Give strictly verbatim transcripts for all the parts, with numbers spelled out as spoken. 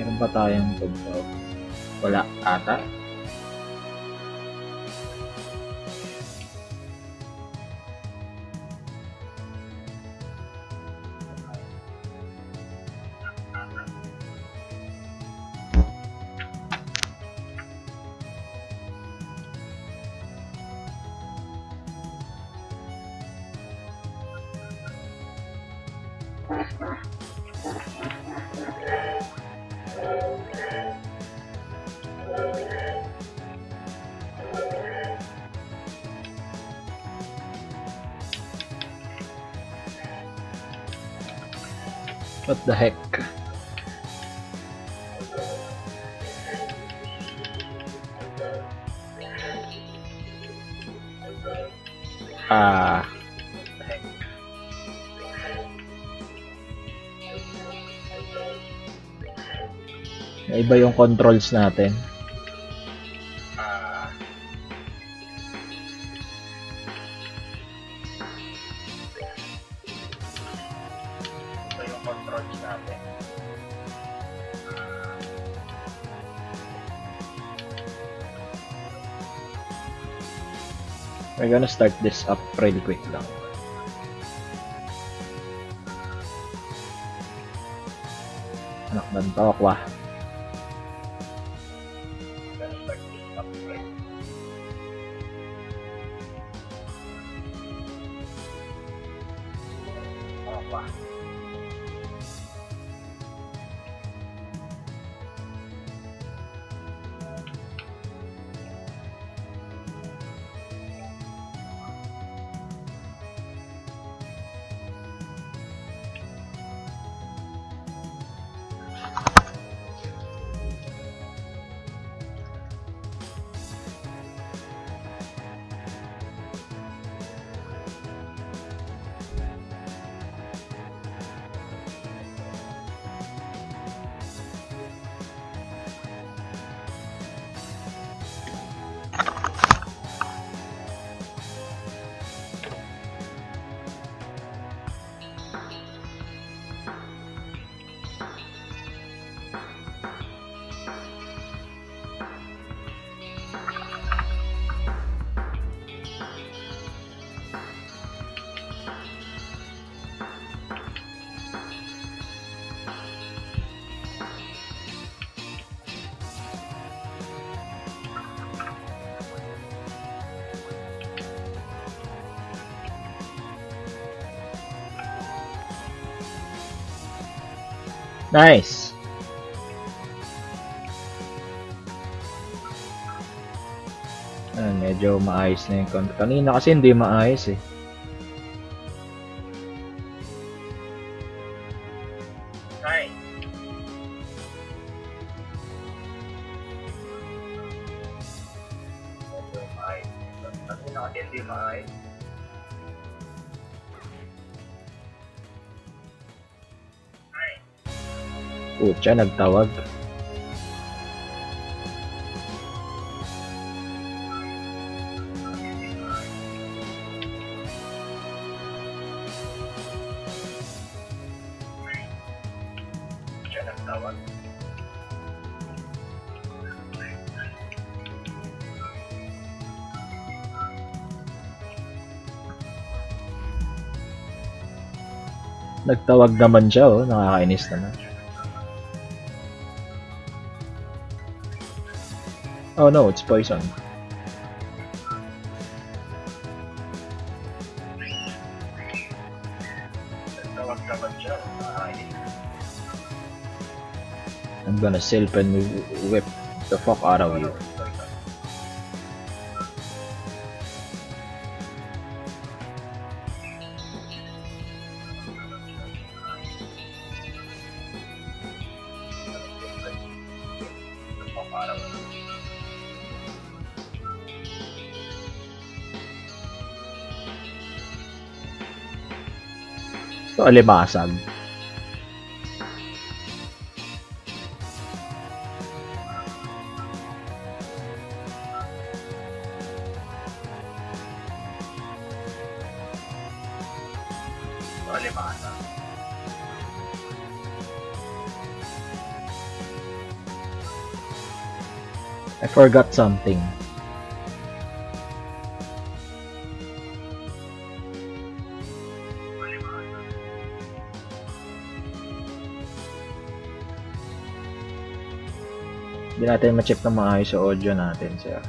Meron ba tayong tugtog? Wala ata. What the heck? Ah. Iba yung controls natin. We're gonna start this up pretty quick lang. Anak ng tawak wah. Nice. Ah, medyo maayos na yung content. Kanina kasi hindi maayos eh. Hi. Medyo maayos. Kanina kasi hindi maayos. Pucha, nagtawag. Pucha, nagtawag. Nagtawag naman siya, oh. Nakakainis naman. Oh no, it's poison. I'm gonna silp and whip the fuck out of you. So, alimasag. So, alimasag. I forgot something. Hindi natin ma-check na maayos sa audio natin, sir.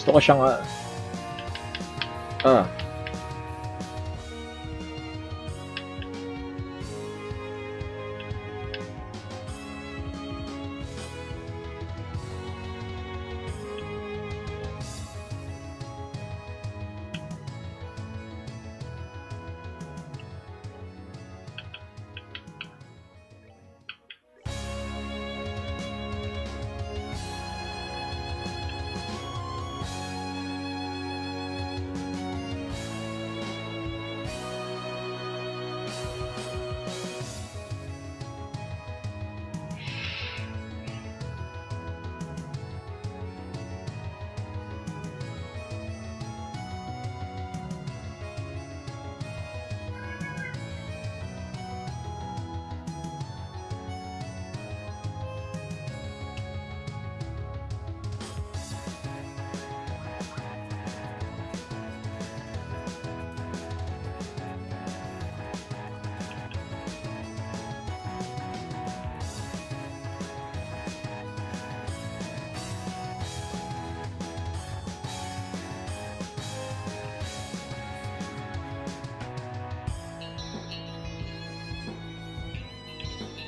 Gusto ko siyang uh, ah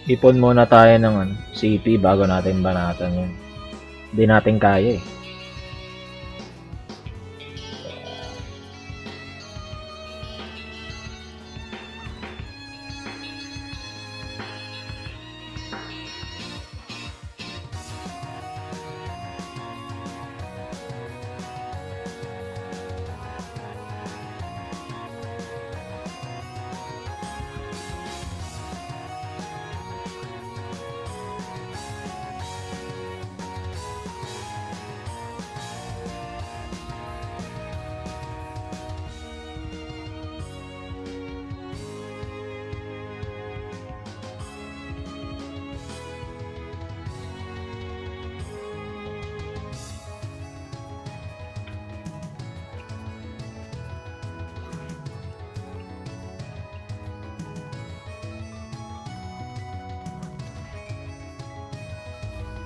Ipon muna tayo ng ano, C P bago natin banatan yun. Hindi natin kaya eh.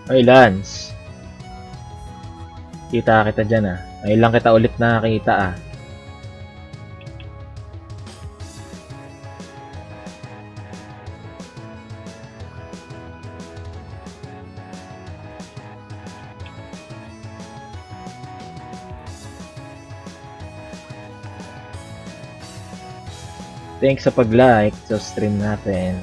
Ay, Lance. Kita kita dyan ah. Ay lang kita ulit nakakita ah. Thanks sa pag-like sa stream natin.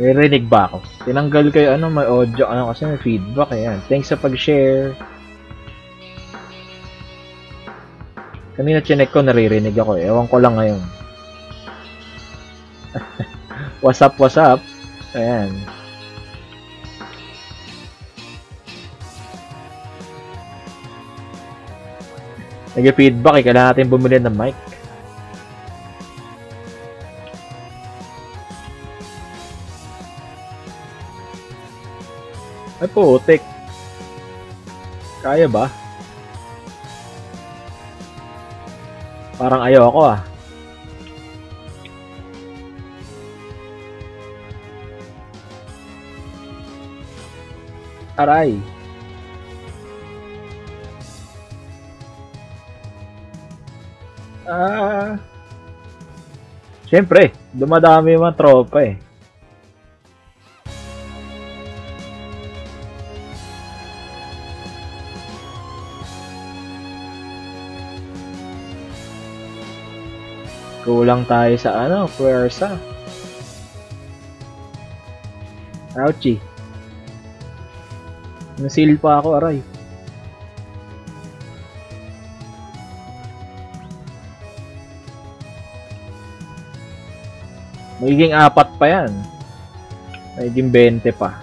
Narinig ba ako? Tinanggal kayo, ano, may audio, ano, kasi may feedback, ayan. Thanks sa pag-share. Kanina chinek ko, naririnig ako, ewan ko lang ngayon. What's up, what's up? Ayan. Nag-feedback eh, kailangan natin bumili ng mic. Ay putik. Kaya ba? Parang ayaw ako ah. Aray. Ah. Siyempre, dumadami yung mga tropa eh. Kulang tayo sa ano, puwersa. Ouchie. Nasil pa ako, aray. Magiging apat pa yan. Magiging bente pa.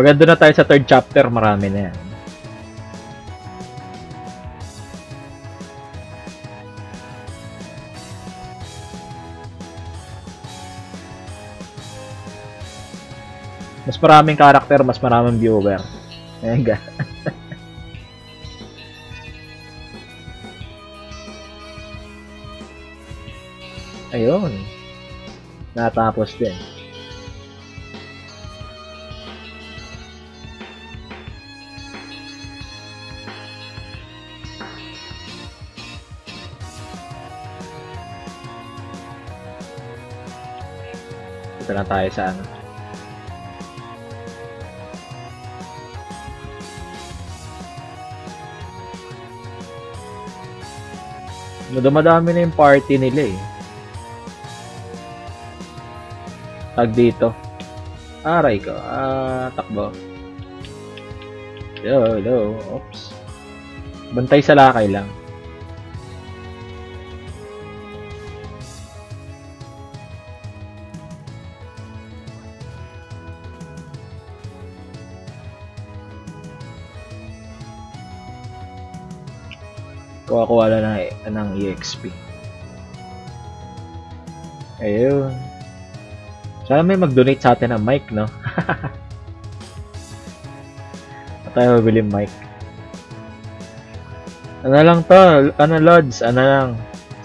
Maganda na tayo sa third chapter, marami na yan. Mas maraming karakter, mas maraming viewer. Ayan ka. Ayun. Natapos din. Ito na tayo sa ano. Dumadami na yung party nila eh. Tag dito. Aray ko. Ah, takbo. Hello, hello. Oops. Bantay sa lakay lang. Kuha-kuha na ng E X P. Ayun. Sana may mag-donate sa atin ng mic, no? At tayo mabili mic. Ano lang to? Ano, Lods? Ano lang?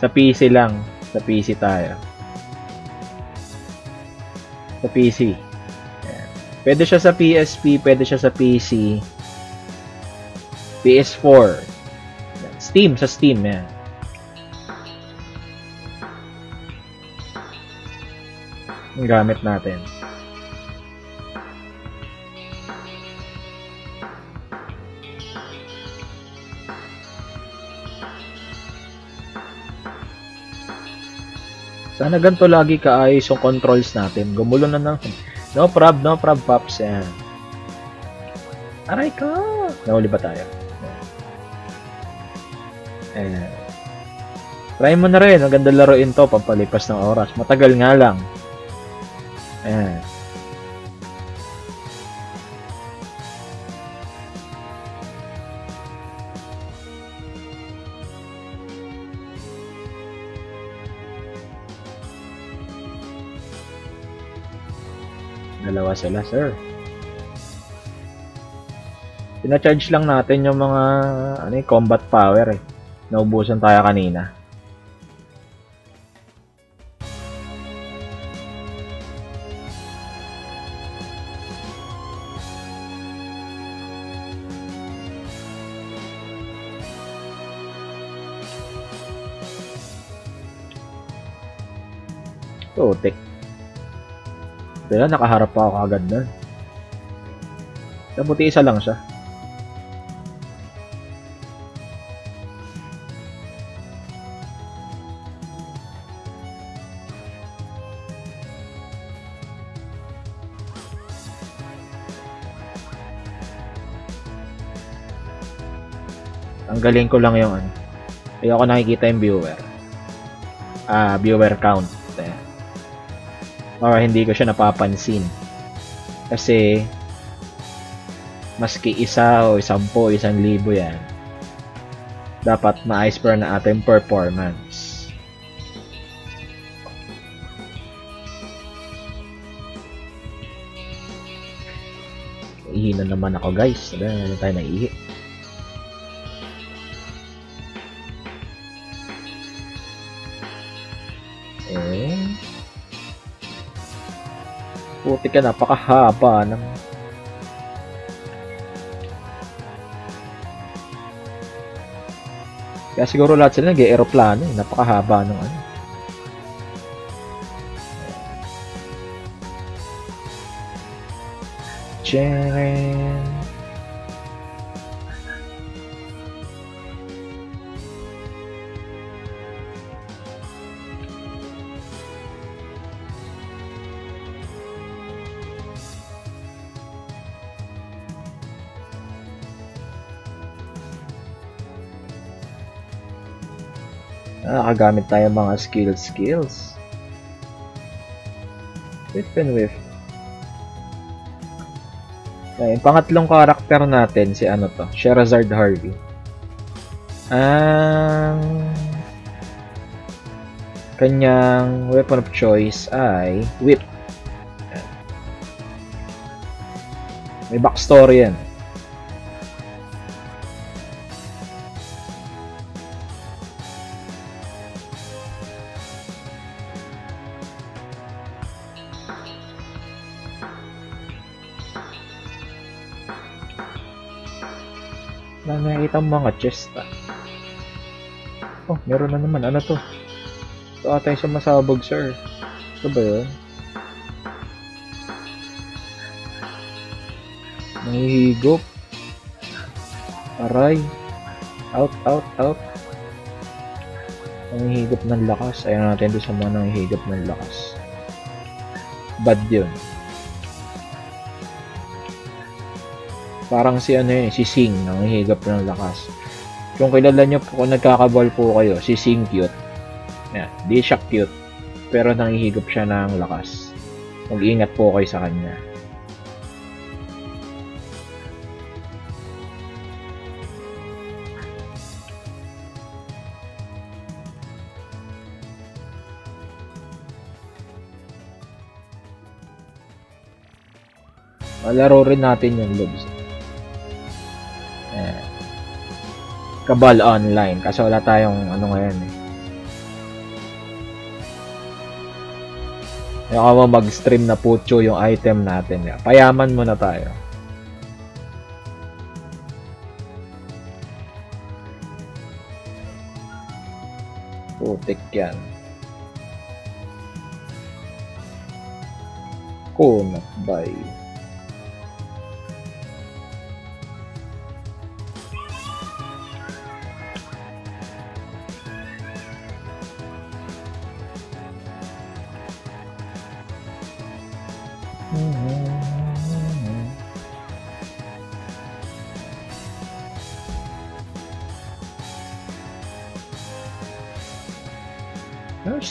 Sa P C lang. Sa P C tayo. Sa P C. Ayan. Pwede siya sa P S P. Pwede siya sa P C. P S four. Steam, sa Steam, yan. Ang gamit natin. Sana ganito lagi kaayos yung controls natin. Gumulo na na. No prob, no prob, Pops. Yan. Aray ka! Nahuli ba tayo? Ayan. Try mo na rin. Ang ganda laruin to. Pampalipas ng oras. Matagal nga lang. Ayan. Dalawa sila, sir. Pina-charge lang natin yung mga ano, yung combat power eh. Naubusan tayo kanina. Tutik. Dala, nakaharap pa ako agad na. Dapat isa lang siya. Galing ko lang yung ano. Ayoko nakikita yung viewer. Ah, viewer count. Ayan. Or hindi ko siya napapansin. Kasi, maski isa o isang po, isang libo yan. dapat maayos pa na ating performance. Ihi na naman ako guys. Sabi na tayo naihi. Eh. Puti ka, napakahaba ng kaya siguro lahat sila nag-aeroplano, eh. Napakahaba ng ano. Tcharam! Nakagamit tayo mga skills skills. With and with. Yung pangatlong karakter natin, si ano to? Sherazade Harvey. Ang kanyang weapon of choice ay whip. May backstory yan. Na nakikita mga chest ah. Oh, meron na naman. Ano to? Ito atay siya masabog, sir. Ito ba yun? Nangihigop. Aray. Out, out, out. Nangihigop ng lakas. Ayan natin doon sa mga nangihigop ng lakas. Bad yun. Parang si ano eh, si Sing, nanghihigap ng lakas. Kung kilala nyo po, kung nagkakabal po kayo, si Sing cute. Yan, di siya cute. Pero nanghihigap siya ng lakas. Mag-ingat po kayo sa kanya. Malaro rin natin yung lobs. Eh, Cabal online kasi wala tayong ano ngayon eh. Ayaw mo mag-stream na pucho yung item natin. Payaman muna tayo. Putik yan. Kunat bay.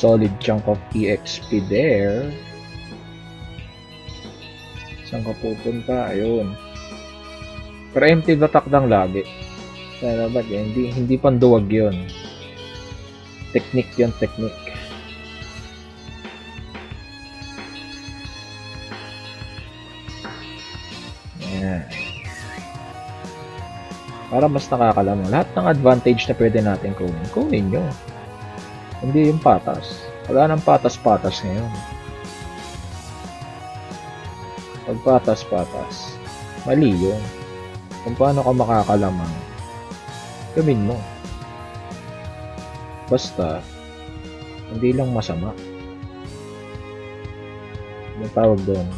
Solid chunk of E X P there. Saan ka pupunta? Ayun. Pero empty attack lang lagi. Pero ba't yun? Hindi, hindi panduwag yun. Technique yun, technique. Ayan. Para mas nakakalaman. Lahat ng advantage na pwede natin kunin, kunin nyo. Hindi yung patas. Wala nang patas-patas ngayon. Pag patas-patas, mali yun. Kung paano ka makakalamang, gamin mo. Basta, hindi lang masama. Ang tawag doon,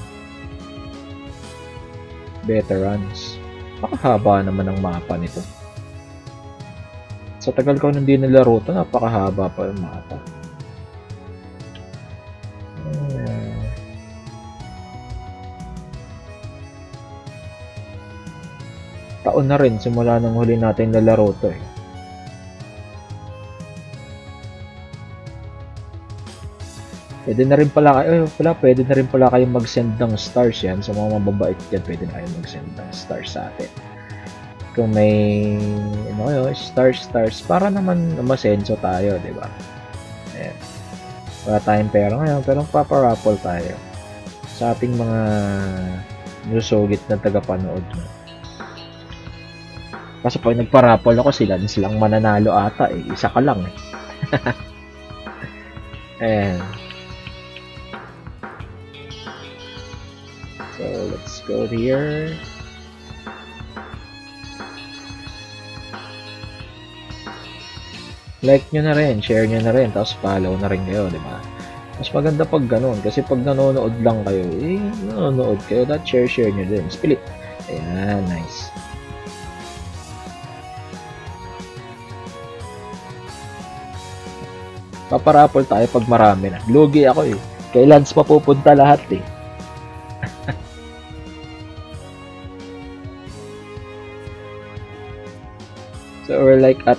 veterans. Makahaba naman ang mapa nito. Sa tagal ko hindi nilaro ito, napakahaba pa yung mata. Hmm. Taon na rin simula nang huli natin nilaro ito eh. Pwede na rin pala kayo, eh, pala, pwede na rin pala kayong mag-send ng stars yan. Sa mga mababait yan, pwede na kayong mag-send ng stars sa atin. kung may ano kayo, stars stars para naman masenso tayo, di ba? Ayan. Wala tayong pera ngayon, pero paparapol tayo sa ating mga nusugit na tagapanood mo. Kasi pag nagparapol ako sila, silang mananalo ata eh. Isa ka lang eh. Ayan. So, let's go here. Like nyo na rin, share nyo na rin, tapos follow na rin kayo, di ba? Mas maganda pag ganun, kasi pag nanonood lang kayo, eh, nanonood kayo, that share, share nyo din. Spilit. Ayan, nice. Paparapol tayo pag marami na. Lugi ako eh. Kay Lance mapupunta lahat eh. So, we're like at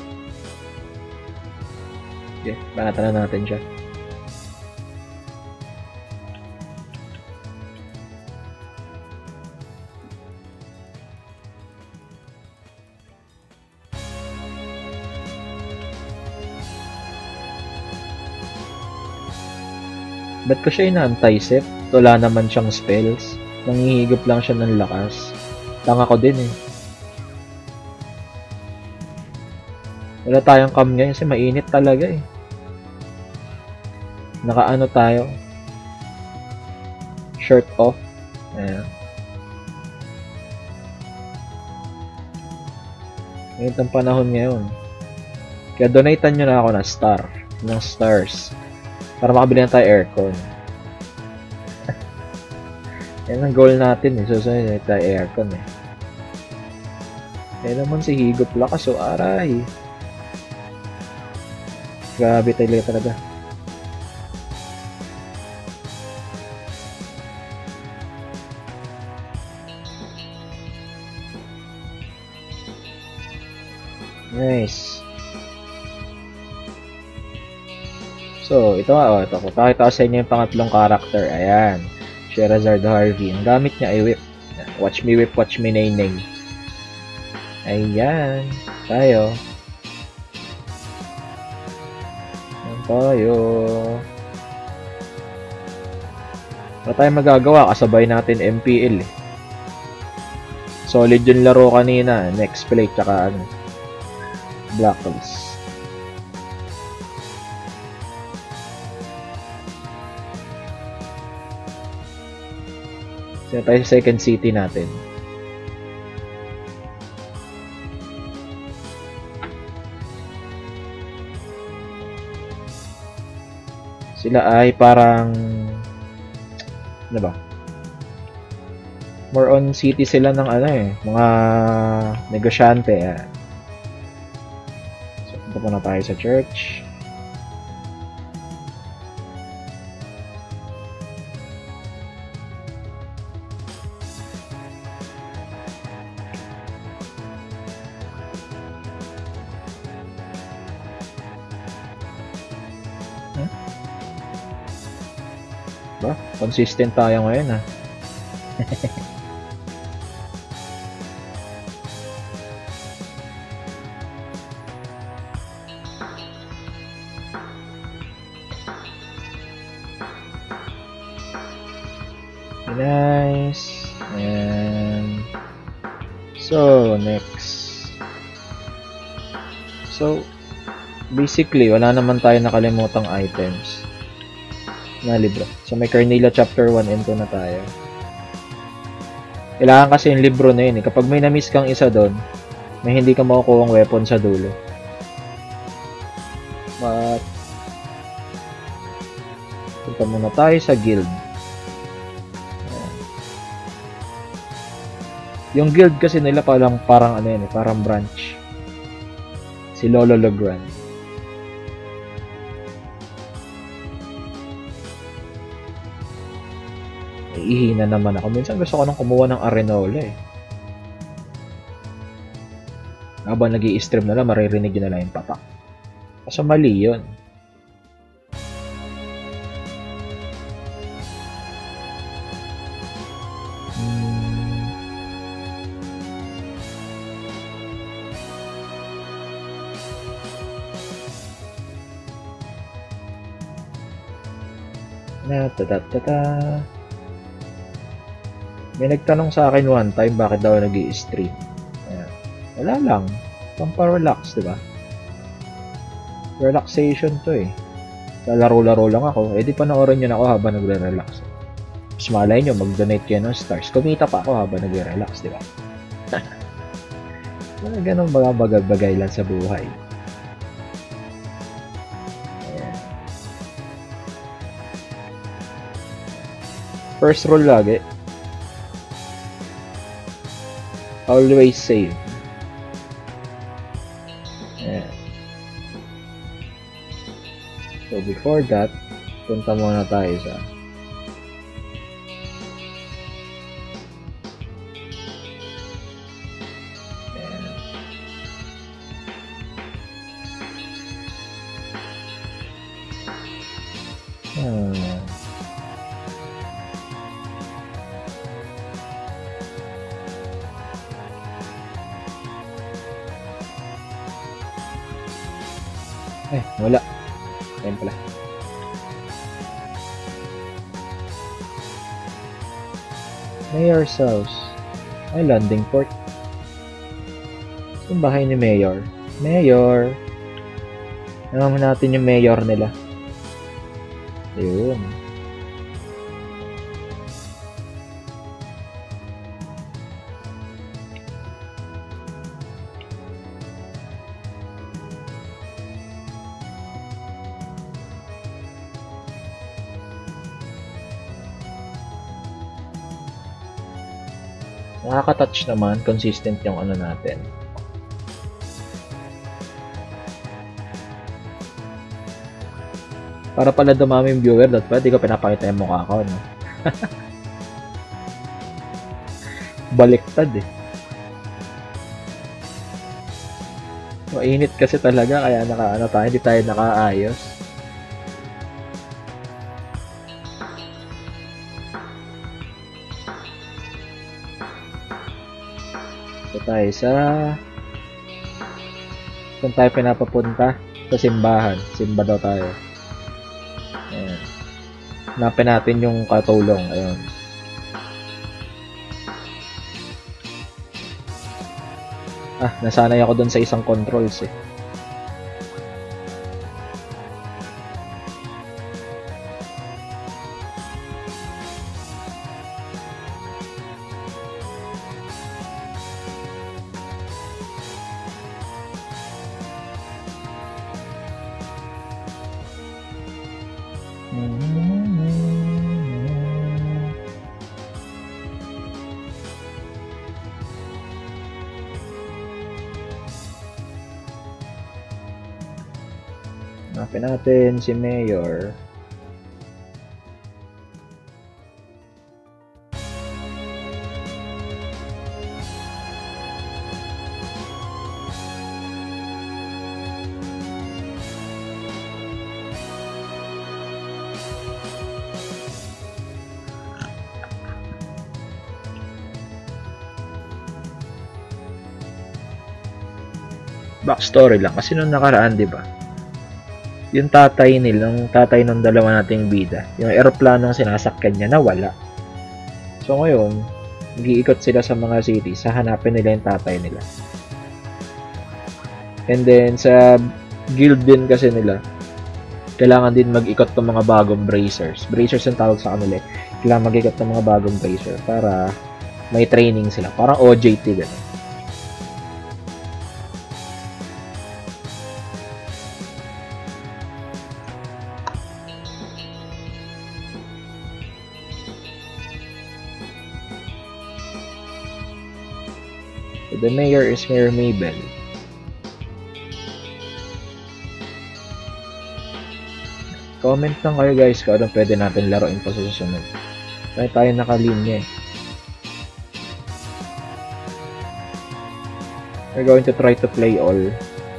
okay, bakata na natin siya. Ba't ko siya ina-anti-sep? Wala naman siyang spells. Nangihigop lang siya ng lakas. Tanga ko din eh. Wala tayong cam ngayon kasi mainit talaga eh. Nakaano tayo? Shirt off. Ayan. Ngayon ang panahon ngayon. Kaya donatean nyo na ako ng star. Ng stars. Para makabili na tayo aircon. Yan ang goal natin eh. Susunod na tayo aircon eh. Kaya naman si Higop lakas o aray. Grabe tayo talaga. Nice. So, ito nga, oh, ito ko. Pakita ko sa inyo yung pangatlong character. Ayan. Sherazard Harvey. Ang gamit niya ay whip. Watch me whip, watch me naineng. Ayan. Tayo. Ayan tayo. Wala tayong magagawa. Kasabay natin M P L. Eh. Solid yung laro kanina. Next play, tsaka ano. Blacklist. Sina tayo sa second city natin. Sila ay parang ano ba? More on city sila ng ano eh, mga negosyante eh. So, punta muna tayo sa church. Consistent tayo ngayon, ha? Nice. And so, next. So, basically, wala naman tayo nakalimutang items na libro. So, may Carnilla chapter one and two na tayo. Kailangan kasi yung libro na yun eh. Kapag may na-miss kang isa doon, may hindi ka makukuha ang weapon sa dulo. But, punta muna tayo sa guild. Ayan. Yung guild kasi nila parang, parang ano yun eh, parang branch. Si Lolo Legrand. Ihina naman ako. Minsan gusto ko nang kumuha ng Arenola eh. Habang nag-i-stream na lang, maririnig yun na lang yung patak. Kasi mali yun. Hmm. na tadadada. May nagtanong sa akin one time bakit daw nag-i-stream. Wala lang, pamparelax, diba? Relaxation to eh. Laro-laro lang ako, eh di panoorin nyo na ako habang nagre-relax. Mas malay nyo, mag-donate kayo ng stars. Kumita pa ako habang nagre-relax, diba? Mga ganun mga bagay-bagay lang sa buhay. First rule lagi. Always save. Ayan. So before that, punta muna tayo sa Ayan. Hmm. Eh, wala. Ayan pala. Mayor's house. Ay, landing port. Yung bahay ni Mayor. Mayor! Naman natin yung Mayor nila. Ayun. Nakaka-touch naman, consistent yung ano natin. Para pala dumami yung viewer, dapat pala di ko pinapakita yung mukha ko, no? Baliktad eh. Mainit kasi talaga, kaya naka-ano tayo, hindi tayo nakaayos. Tayo sa kung tayo pinapapunta sa simbahan, simba daw tayo. Ayan. Hanapin natin yung katulong. Ayun. Ah, nasanay ako dun sa isang controls eh. Hanapin natin si Mayor. Backstory lang kasi nung nakaraan, di ba? Yung tatay nila, yung tatay ng dalawa nating bida, yung aeroplanong sinasakyan niya nawala. So ngayon, nag-iikot sila sa mga city sa hanapin nila yung tatay nila. And then sa guild din kasi nila, kailangan din mag-ikot ng mga bagong bracers. Bracers ang tawag sa kanila. Kailangan mag-ikot ng mga bagong bracer para may training sila. Parang O J T gano'n. The mayor is Mayor Mabel. Comment lang kayo guys kung anong pwede natin laruin pa sa susunod. Kaya tayo nakalinya eh. We're going to try to play all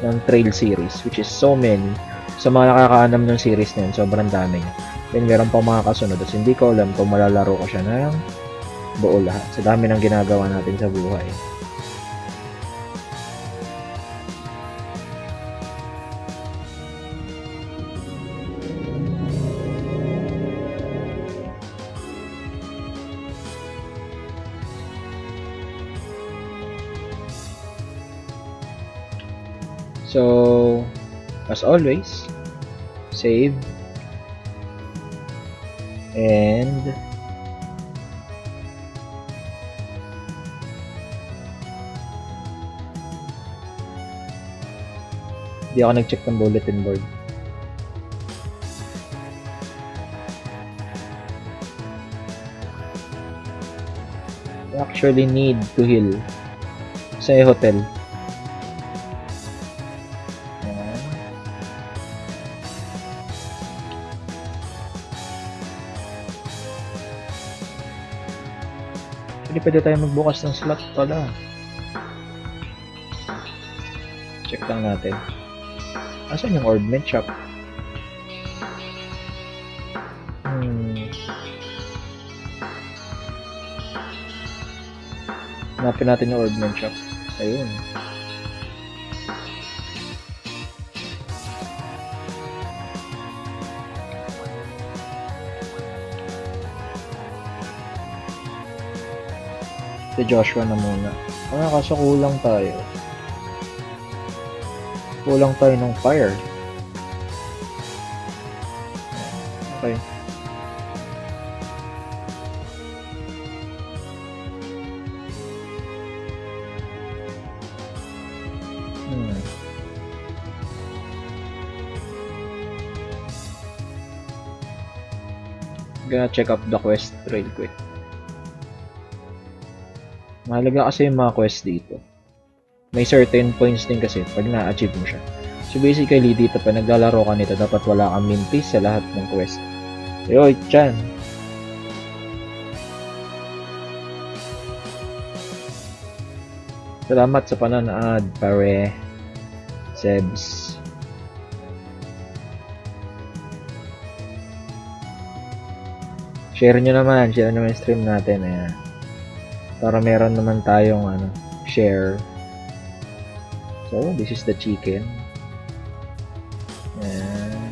ng trail series, which is so many. Sa mga nakakaanam ng series na yun, sobrang dami niya. Then meron pa mga kasunod. At hindi ko alam kung malalaro ko siya ng buo lahat. Sa dami ng ginagawa natin sa buhay. So as always, save and di ako nag-check ng bulletin board. I actually need to heal sa hotel. Actually, pwede tayo magbukas ng slot pala. Check lang natin. Asan yung ornament shop? Hmm. Hanapin natin yung ornament shop. Ayun. Si Joshua na muna. Ah, kaso kulang tayo. Kulang tayo ng fire. Okay. Hmm. Gonna check up the quest real quick. Mahalaga kasi yung mga quest dito. May certain points din kasi pag na-achieve mo siya. So basically dito pa naglalaro ka nito, dapat wala kang mintis sa lahat ng quest. Yoy, chan! Salamat sa panonood, pare. Sebs. Share nyo naman, share naman yung stream natin. Ayan. Para meron naman tayong ano, share. So, this is the chicken. Ayan.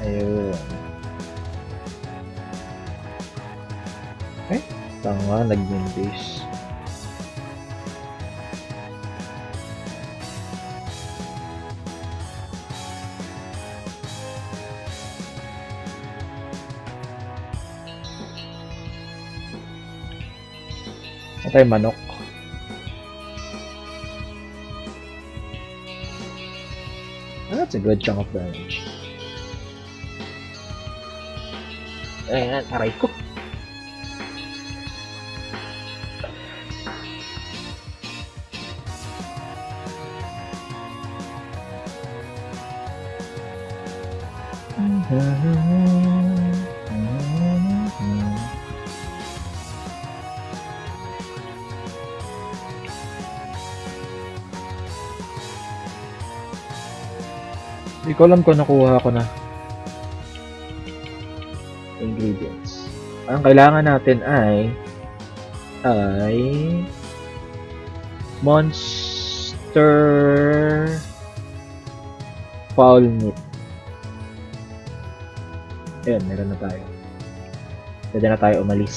Ayun. Eh, tanga, nag-mintis. Atay, manok. That's a good chunk of damage. Ayan, aray ko. Hindi ko alam kung nakuha ko na ingredients. Ang kailangan natin ay ay monster fowl meat. Ayan, meron na tayo. Pwede na tayo umalis.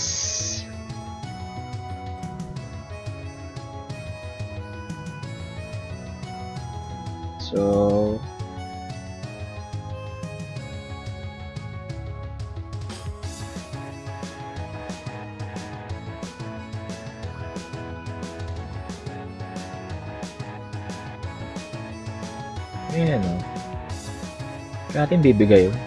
So ayan o. Kaya natin bibigay o. Uh,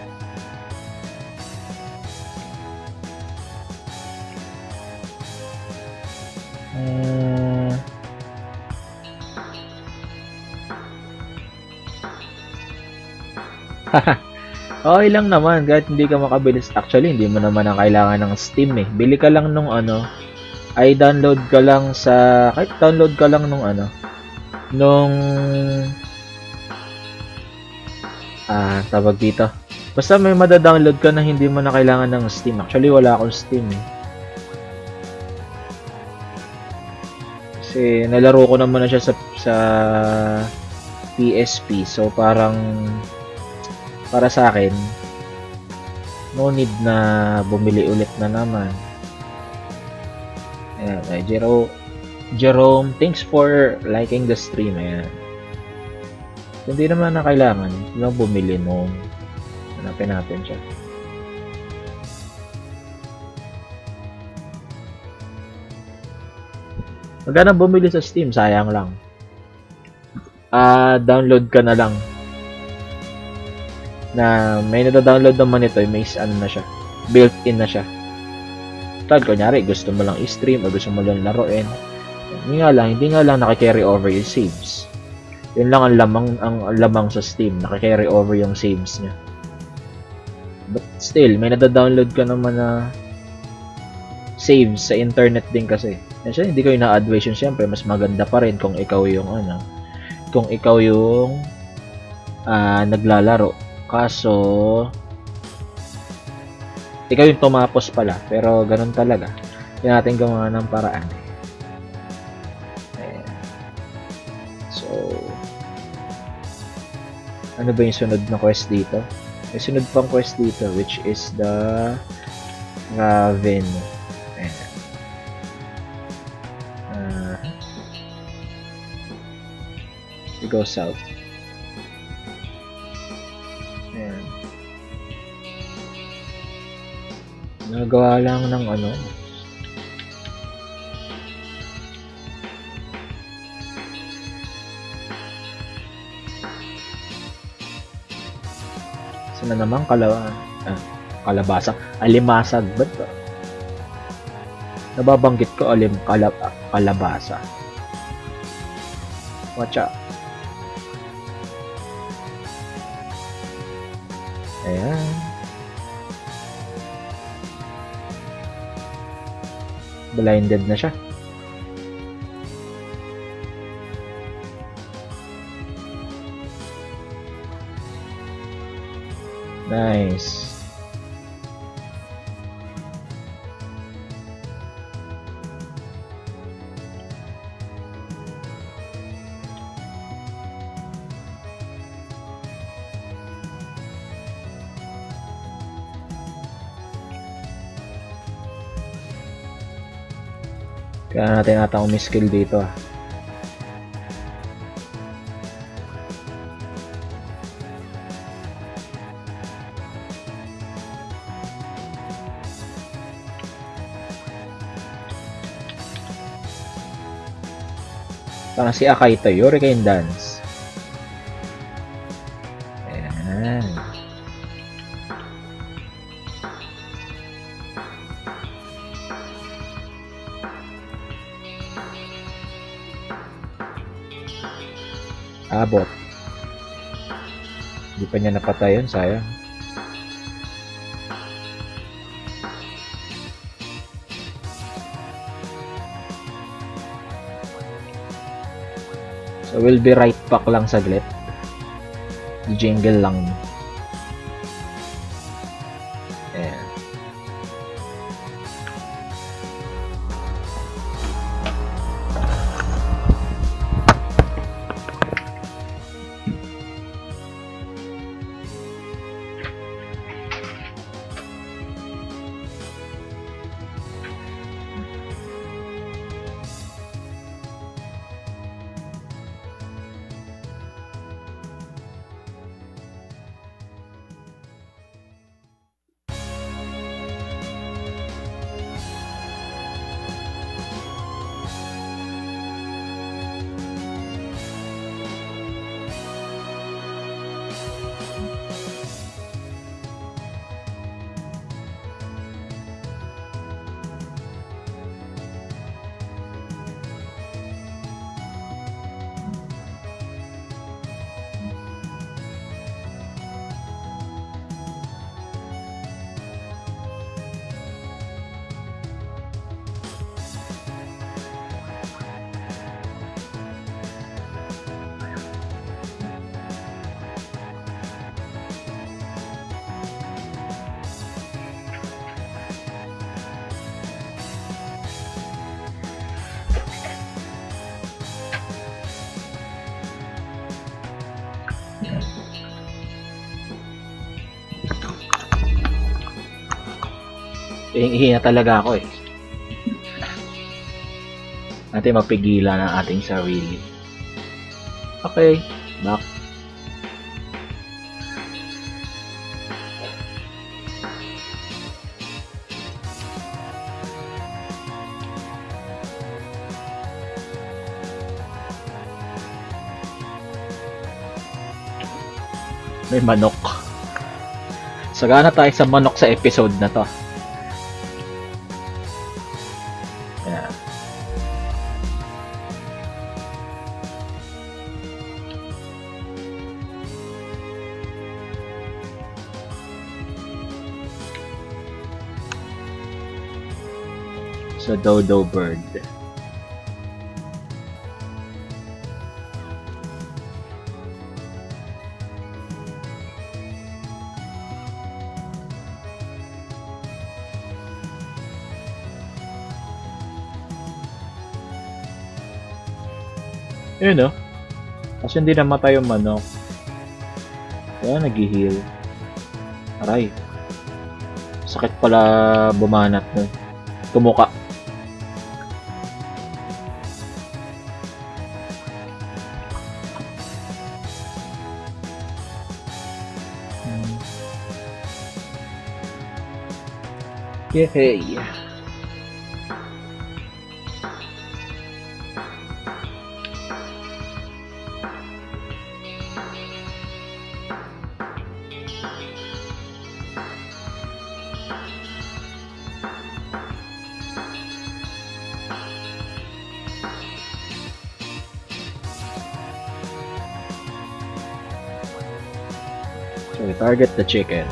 okay lang naman. Kahit hindi ka makabilis. Actually, hindi mo naman ang kailangan ng Steam eh. Bili ka lang nung ano. Ay download ka lang sa... Kahit download ka lang nung ano. Nung... Ah, tawag dito. Basta may madadownload ka na hindi mo na kailangan ng Steam. Actually, wala akong Steam eh. Kasi nalaro ko naman na siya sa, sa P S P. So, parang para sa akin, no need na bumili ulit na naman. Ayan, ay Jero. Jerome, thanks for liking the stream. Ayan. Hindi naman na kailangan. Hindi lang bumili nung. Hanapin natin siya. Maganda bumili sa Steam. Sayang lang. Ah, uh, download ka na lang. Na may nata-download naman ito. May ano na siya. Built-in na siya. Tal, kunyari, gusto mo lang i-stream o gusto mo lang laruin. Hindi nga lang, hindi nga lang naka-carry over yung saves. Yun lang ang lamang, ang lamang sa Steam. Naka-carry over yung saves niya. But still, may nata-download ka naman na saves sa internet din kasi. Kasi hindi ko ina-advise yun, siyempre mas maganda pa rin kung ikaw yung ano, kung ikaw yung uh, naglalaro. Kaso ikaw yung tumapos pala, pero ganun talaga. Yan natin gumawa ng paraan. Ayan. So ano ba yung sunod na quest dito? May sunod pang quest dito, which is the Raven. Go south. Ayan. Nagawa lang ng ano. Sana naman kalawa, ah, kalabasa, alimasag. Ba't ba? Nababanggit ko alim kalab kalabasa. Watch out. Ayan. Blinded na siya. Nice. Kaya natin natang umiskill dito ah. Parang si Akai to, Hurricane Dance. Ayan. Abot. Hindi pa niya napatay yun, sayang. So we'll be right back lang saglit. Jingle lang. Ayan. Ihingi na talaga ako eh. natin mapigilan ang ating sarili. Okay, back. May manok. Sagana tayo sa manok sa episode na to. Ayan. Sa dodo bird. Yun o. Kasi hindi namatay yung manok. Kaya nag-heal. Aray. Sakit pala bumanat nun. Tumuka. Hmm. Yehey. So we target the chicken.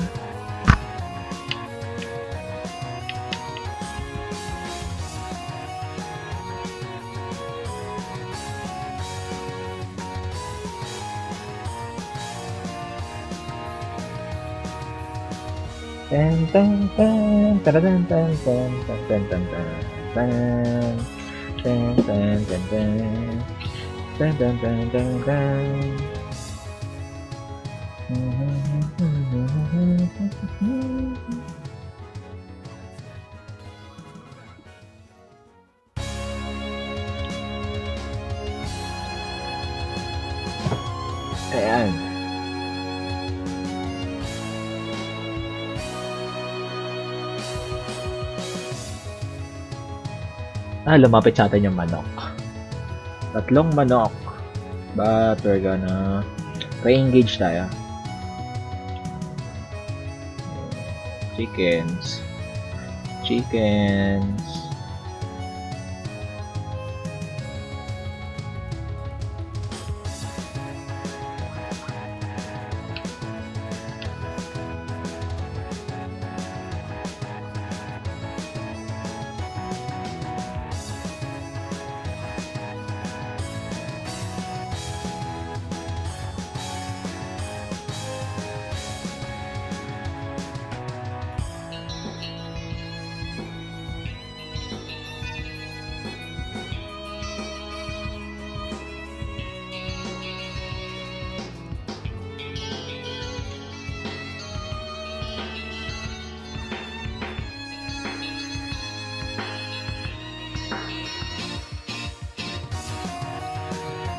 Tan tan tan tan tan tan tan tan tan tan tan tan. Ayan. Ah, lumapit sa atin yung manok. Tatlong manok. But we're gonna re-engage tayo. Chickens. Chickens.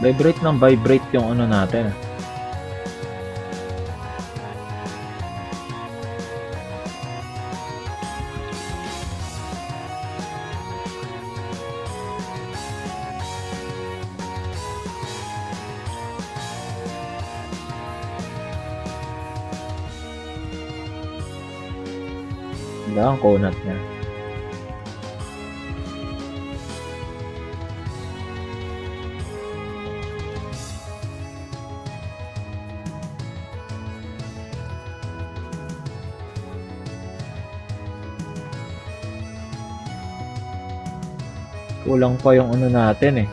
Vibrate ng vibrate yung ano natin. Wala ang konat niya. Kulang pa yung ano natin eh.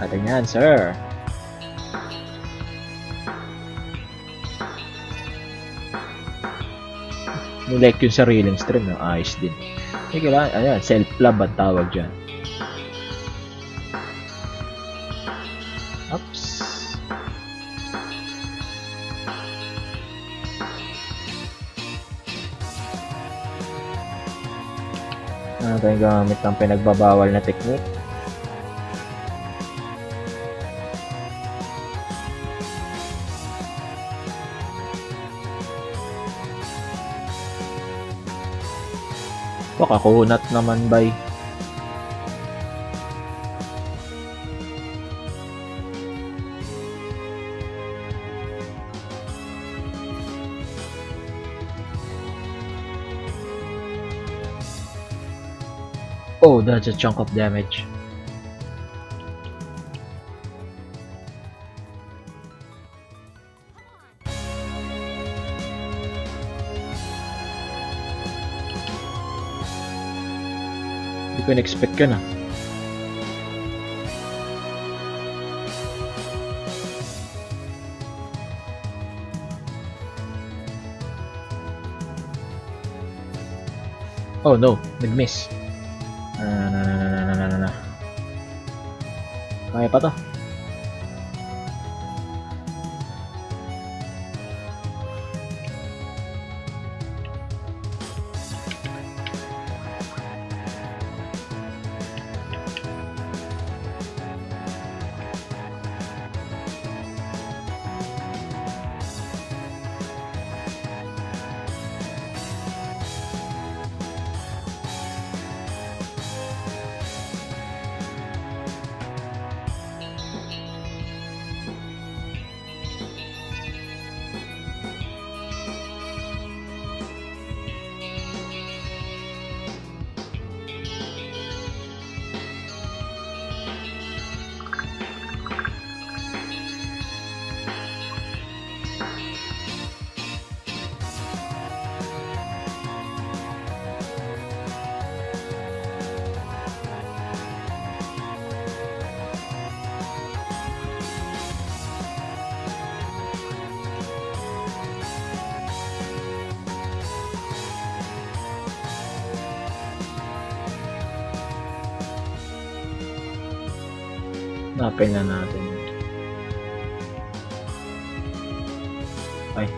Ada niyan, sir. Nilike yung sariling stream, no? Ayos din. May kailangan, ayan, self-love ang tawag dyan. Oops. Ano tayong gamit ng pinagbabawal na technique? Baka kunat naman bay. Oh, that's a chunk of damage. Hindi ko in-expect yun ah. Oh no, nag-miss. Na na na na na na na. Kaya pa to. Napay na natin. Ay.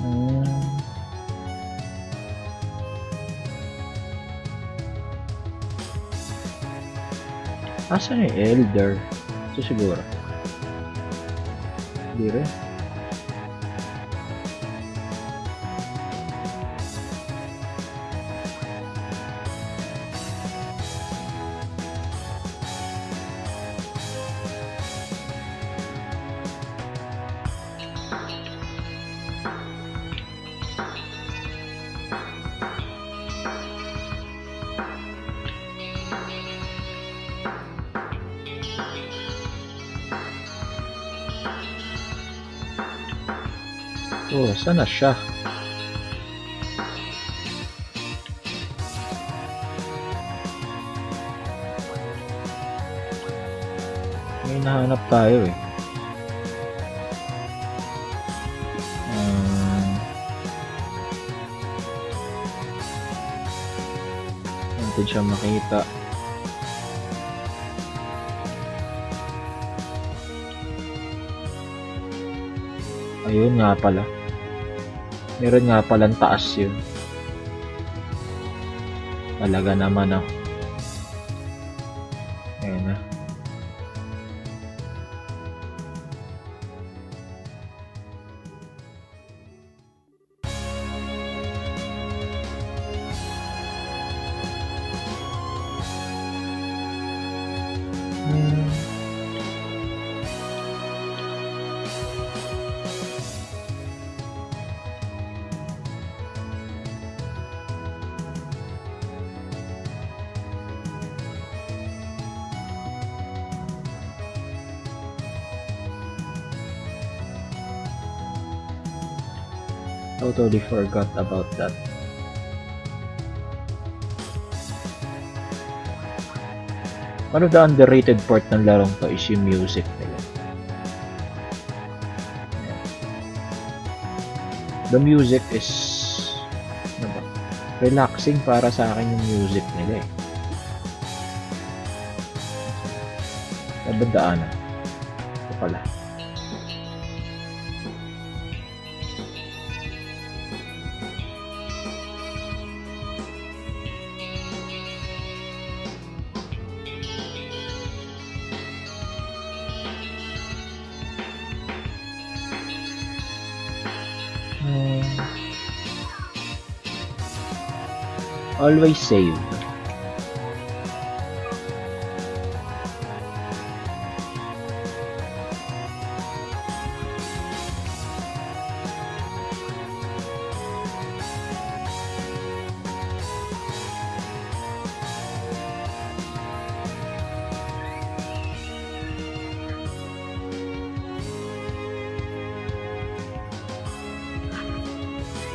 Hmm. Asan yung Elder? Ito siguro. Hindi rin. Oh, sana siya. May nahanap tayo eh. Hmm. Hindi siya makita. Ayun nga pala. Meron nga palang taas yun. Talaga naman ah. Ayan ah. Totally forgot about that. One of the underrated part ng larong to is yung music nila. The music is ano ba, relaxing para sa akin yung music nila eh. Nabandaanan. Ito pala. Always save.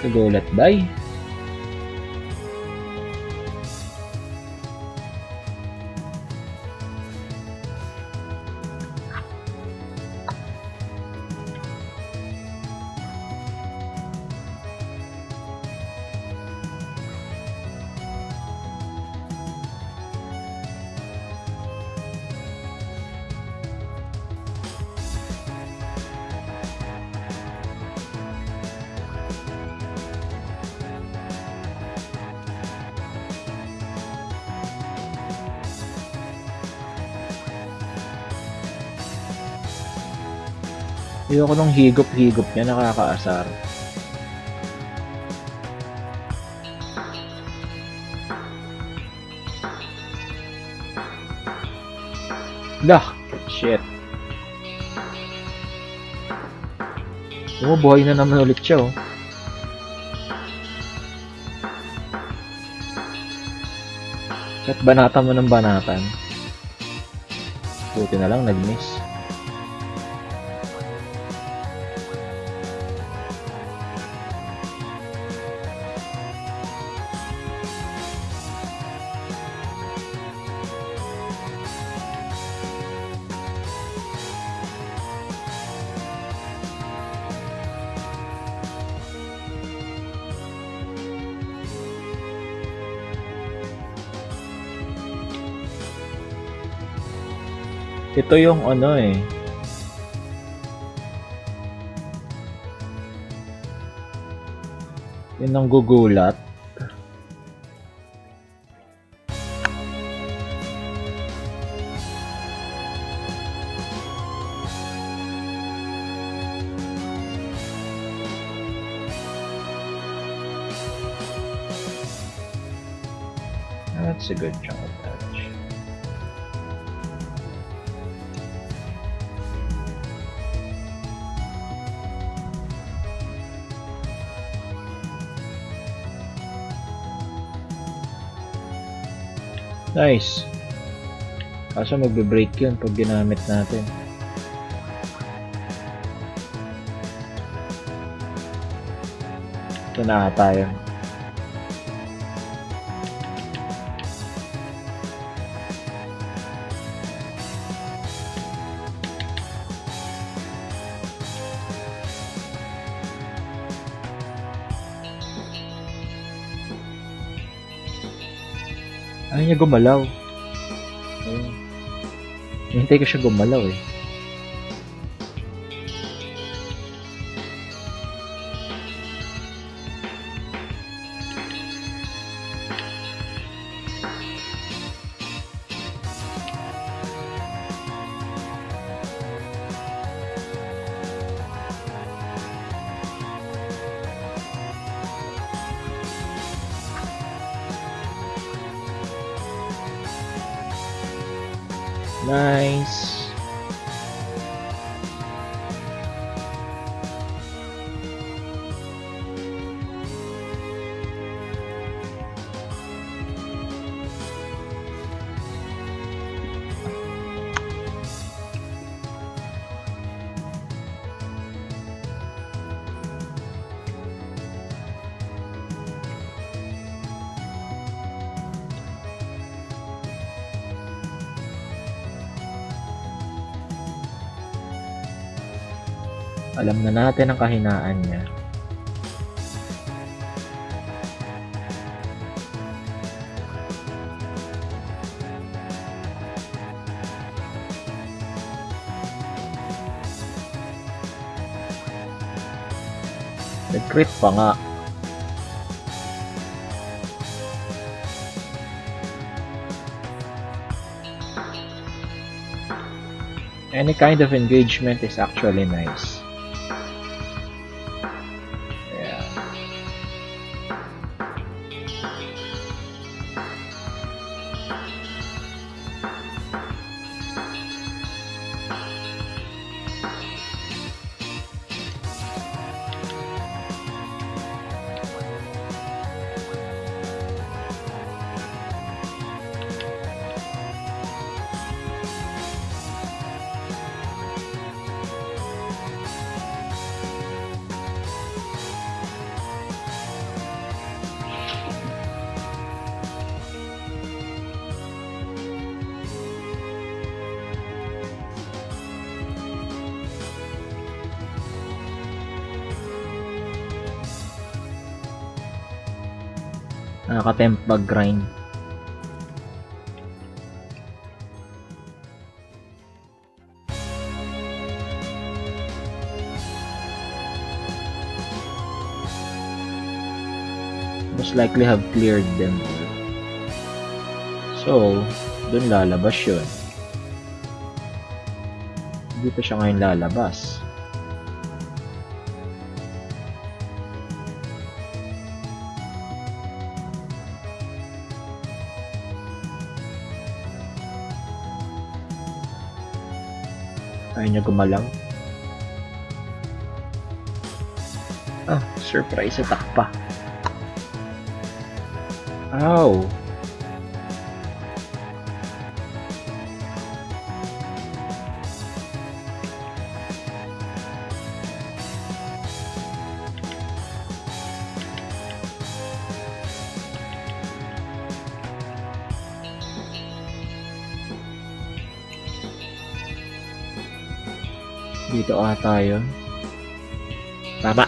Kagulat ba'y? Ayoko nung higop-higop niya, nakakaasar. Dah! Shit. Bumubuhay na naman ulit siya oh. At banatan mo ng banatan. Buti na lang nag-miss. Ito yung ano eh. Yun ang gugulat. That's a good job. Nice. Kaso magbe-break yun pag ginamit natin. Ito na tayo. Ayaw niya gumalaw. Hintay ko siya gumalaw eh. Nice. Alam na natin ang kahinaan niya. Nag-crit pa nga. Any kind of engagement is actually nice. Yeah. Nakatemp pag-grind. Most likely have cleared them all. So, dun lalabas yun. Dito siya ngayon lalabas. Ayaw niya gumalang. Ah, surprise attack pa. Ow! Dito ata yun. Tama.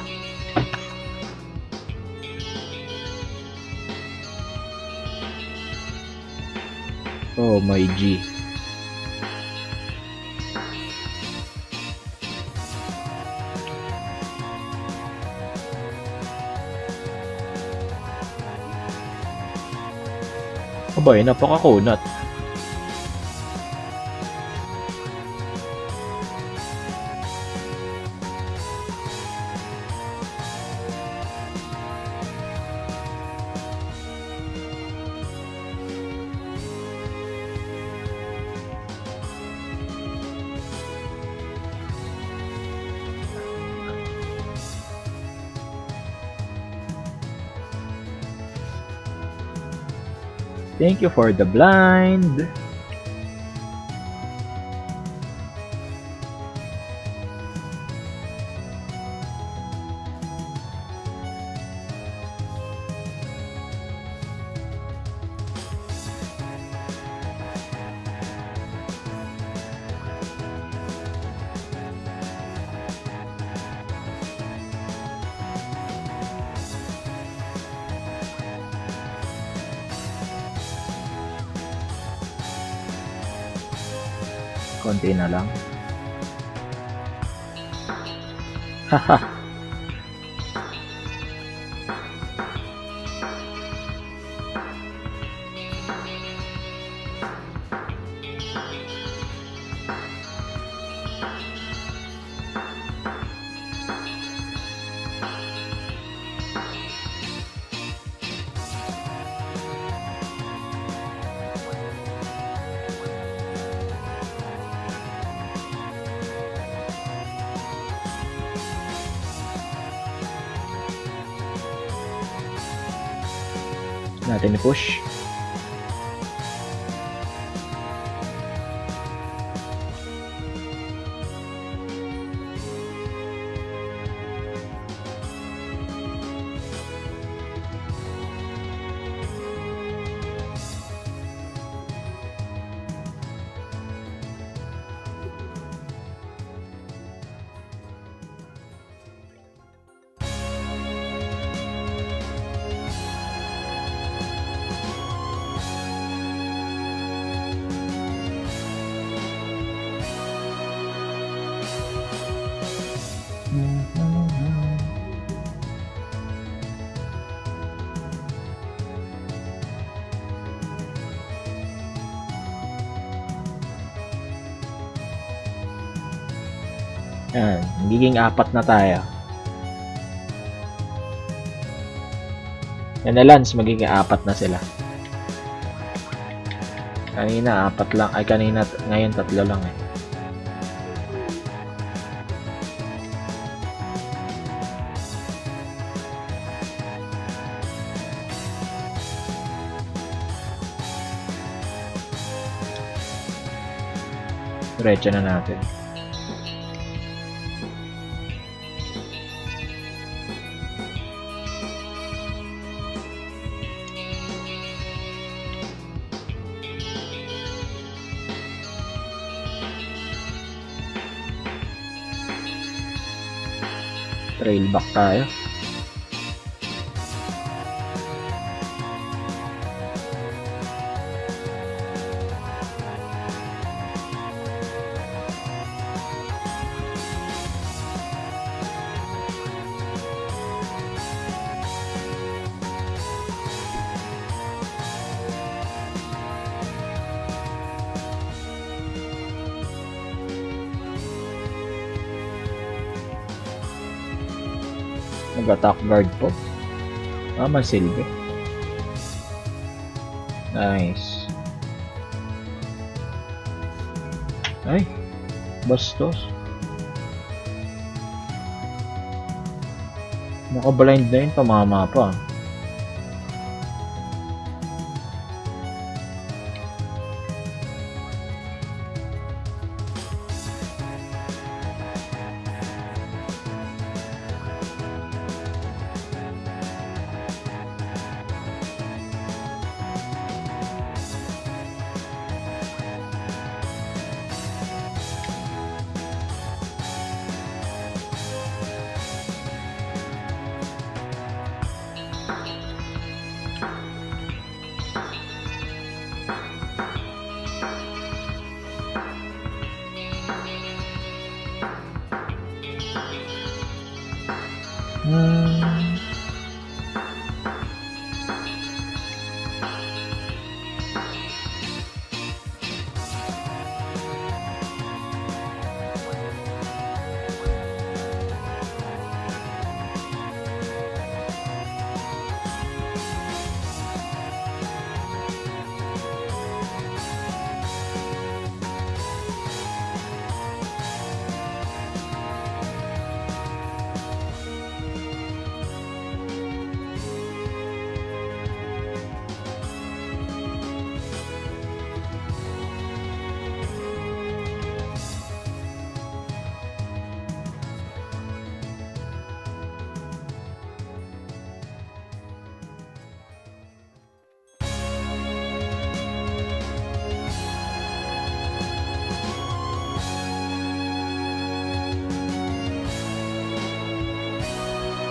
Oh my G. Abay, napaka-kunat. Thank you for the blind. Konti na lang. Haha. Natin i-push. Ayan, magiging apat na tayo. Yan na Lance, magiging apat na sila. Kanina apat lang, ay kanina, ngayon tatlo lang eh. Diretso na natin. Trail back tayo. Nag-attack guard po. Ah, may silbi. Nice. Ay, bastos. Naka-blind na yun, pamama pa.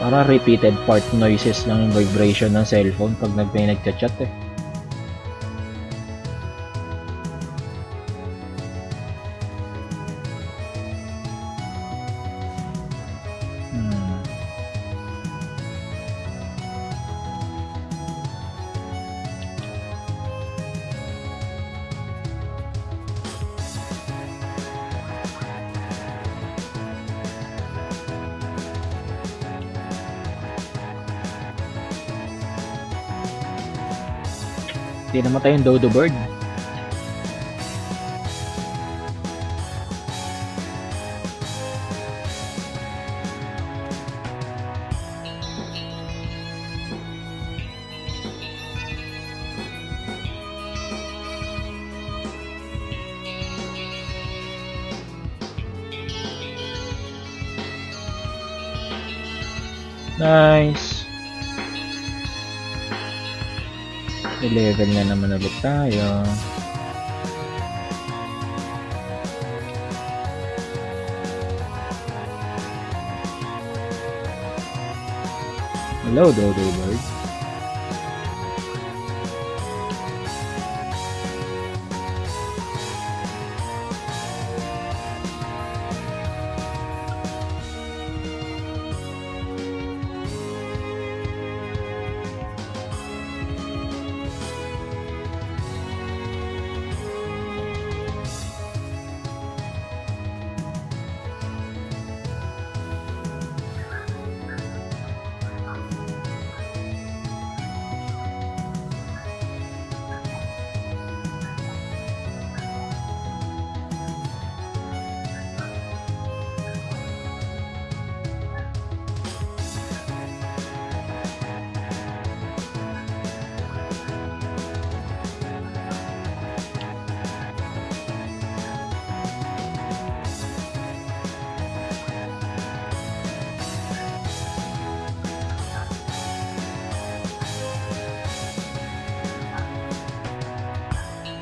Para repeated part noises lang yung vibration ng cellphone pag may nagchat-chat eh. Hmm. Hindi namatay yung dodo bird. Nice. Level na naman ulit tayo. Hello, Dodo Bird.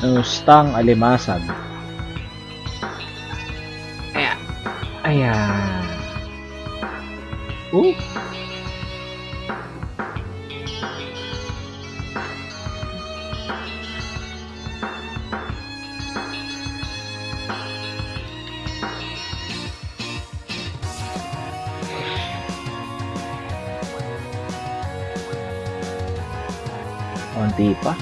Nustang alimasag. Ayan. Ayan. Oh. Konti pa.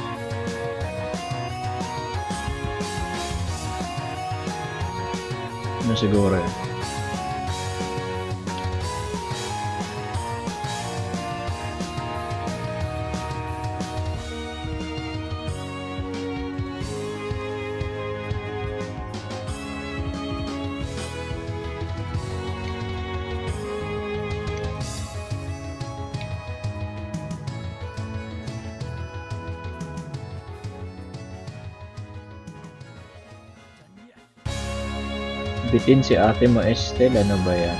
Ano siguro yan? Bitin si ate mo, Estelle. Ano ba yan?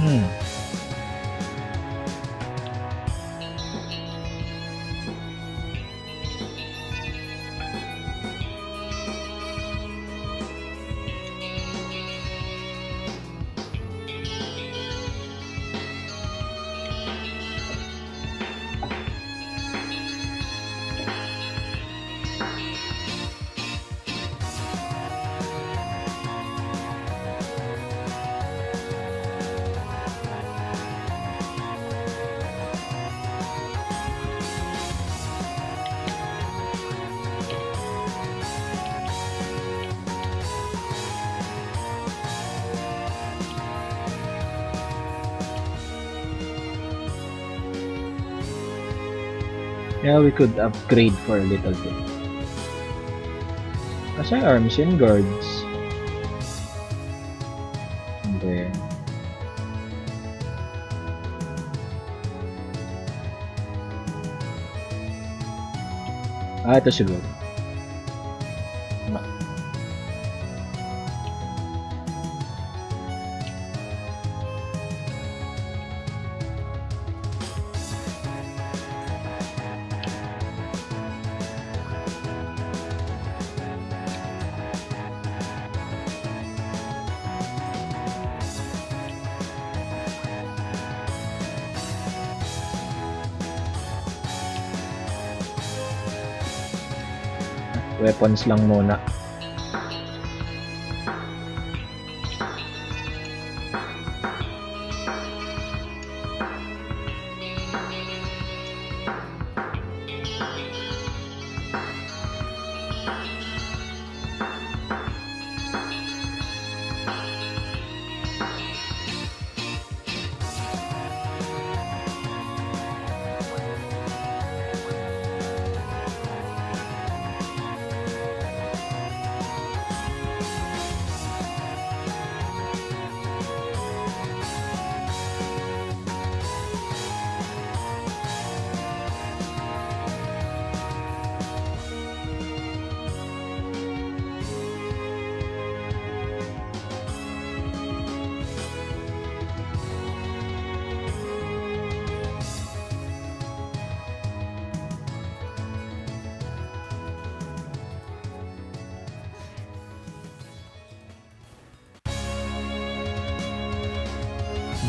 Hmm. Hmm. Yeah, we could upgrade for a little bit. Kasi arms and guards. And then... Ah, ito siguro. Weapons lang muna.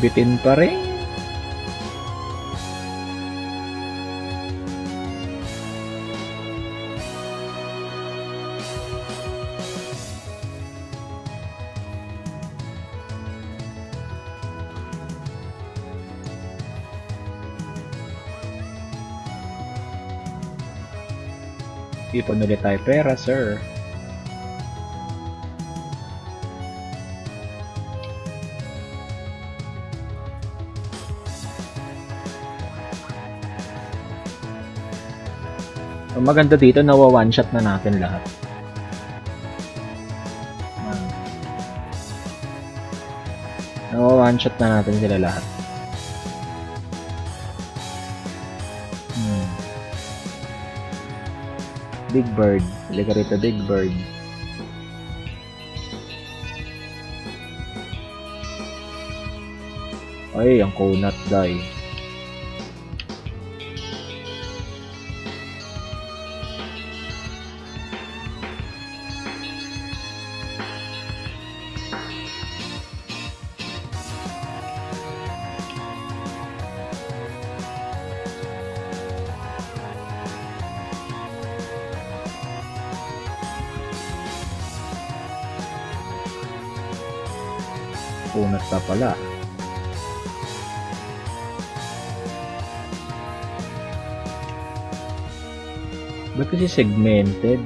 Bitin pa rin. Ipon ulit tayo pera, sir. Ang maganda dito, nawa one shot na natin lahat. Nawa one shot na natin sila lahat. Hmm. Big Bird. Hali ka rito, Big Bird. Ay, ang Conat die. Punat pa pala. Ba't kasi segmented?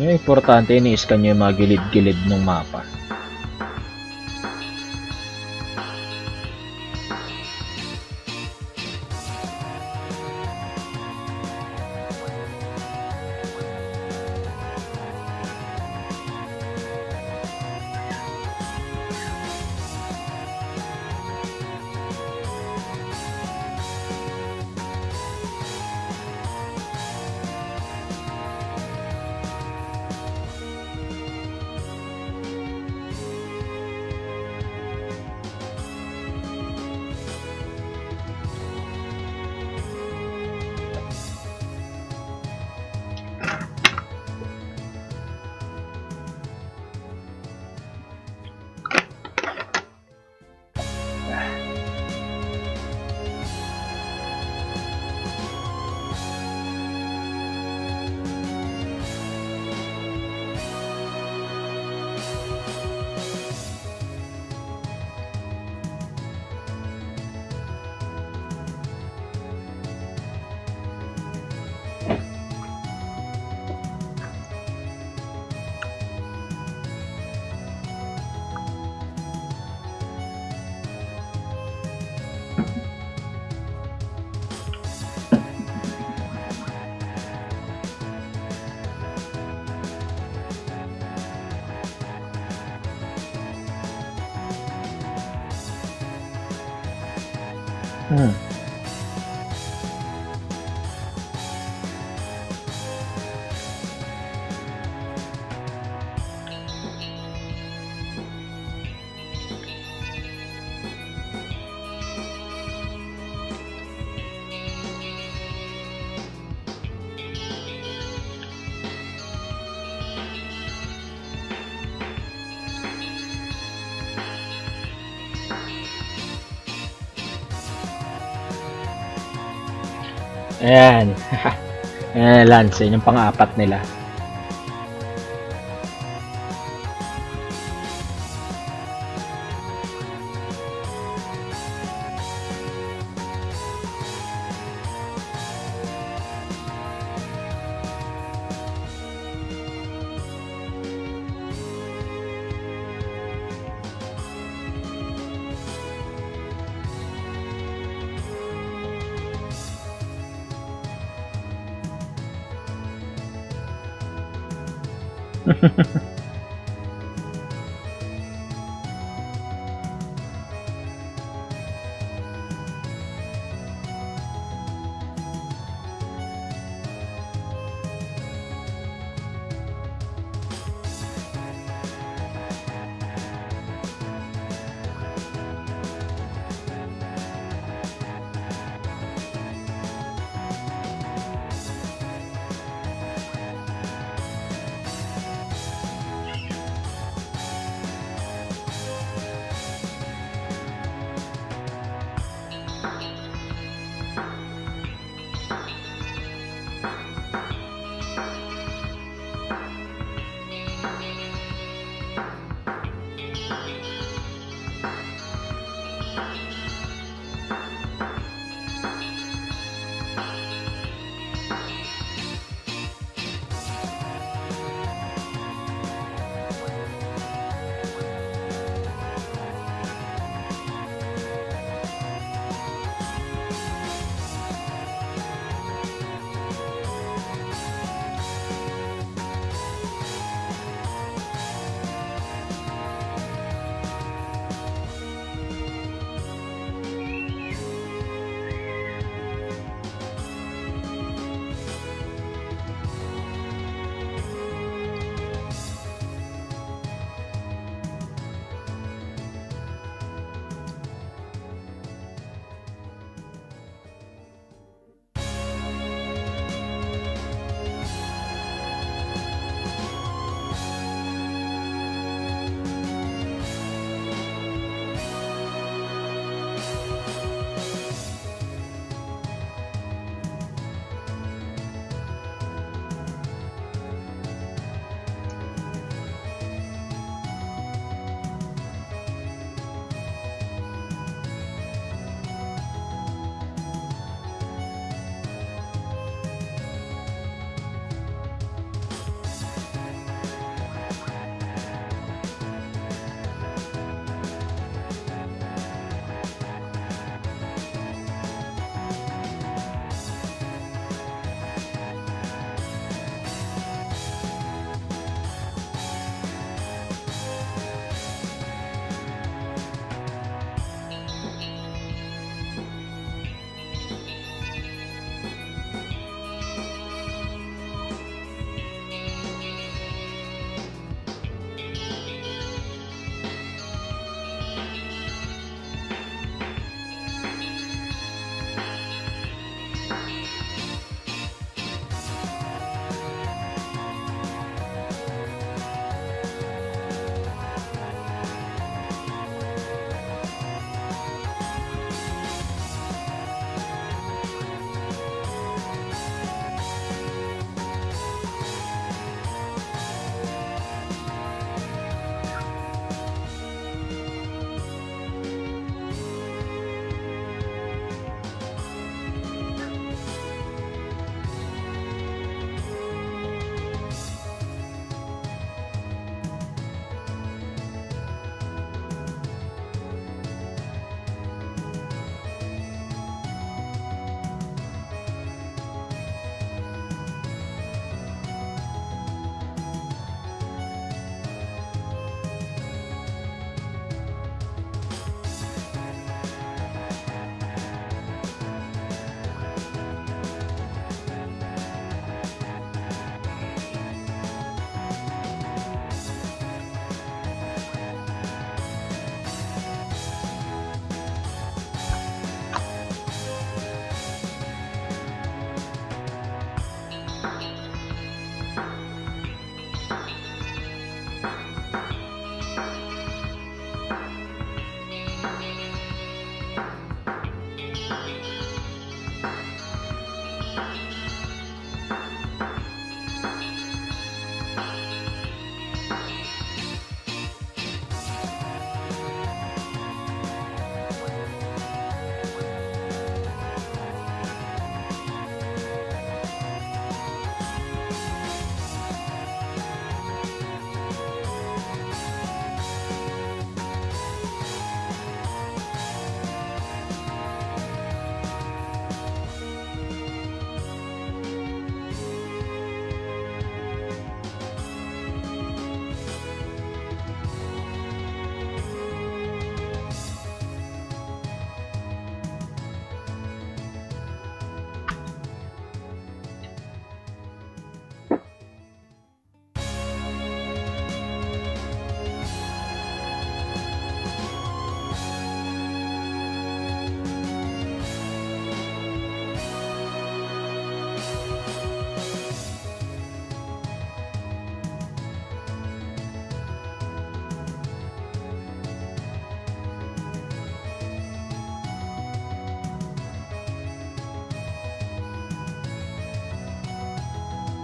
Yung importante, ini-scan nyo yung mga gilid-gilid ng mapa. Hmm. Ayan. Ayan, Lance. Yun yung pang-apat nila.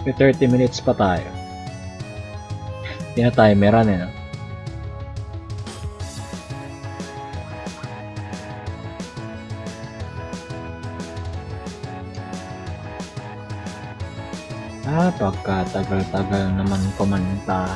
May thirty minutes pa tayo. Hindi na timeran eh, no? Ah, pagkatagal-tagal naman kumanta.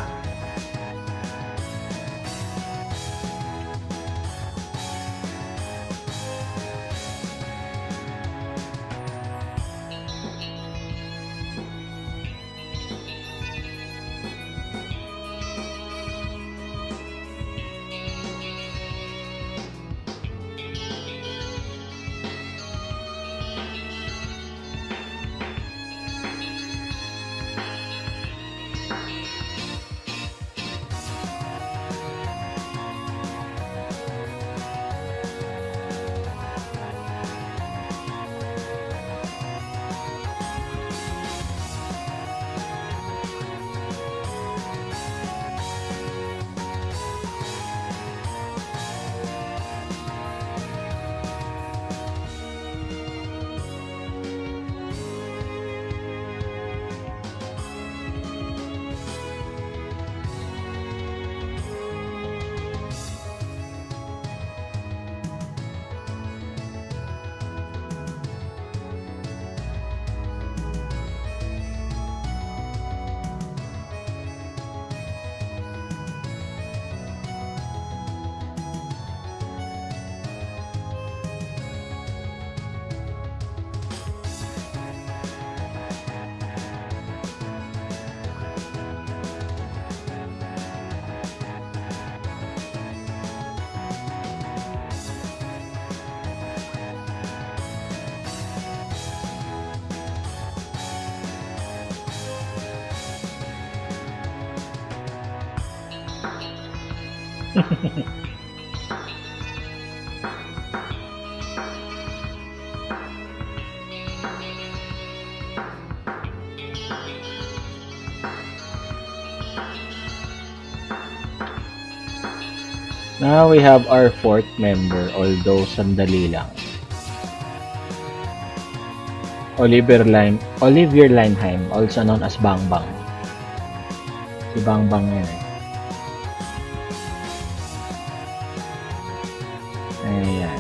Now we have our fourth member, although sandali lang. Oliver Lime, Olivier Limeheim, also known as Bangbang. Si Bangbang ngayon. Ayan.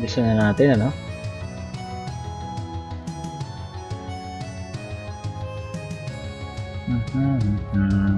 Gusto na natin, ano? Uh-huh, uh-huh.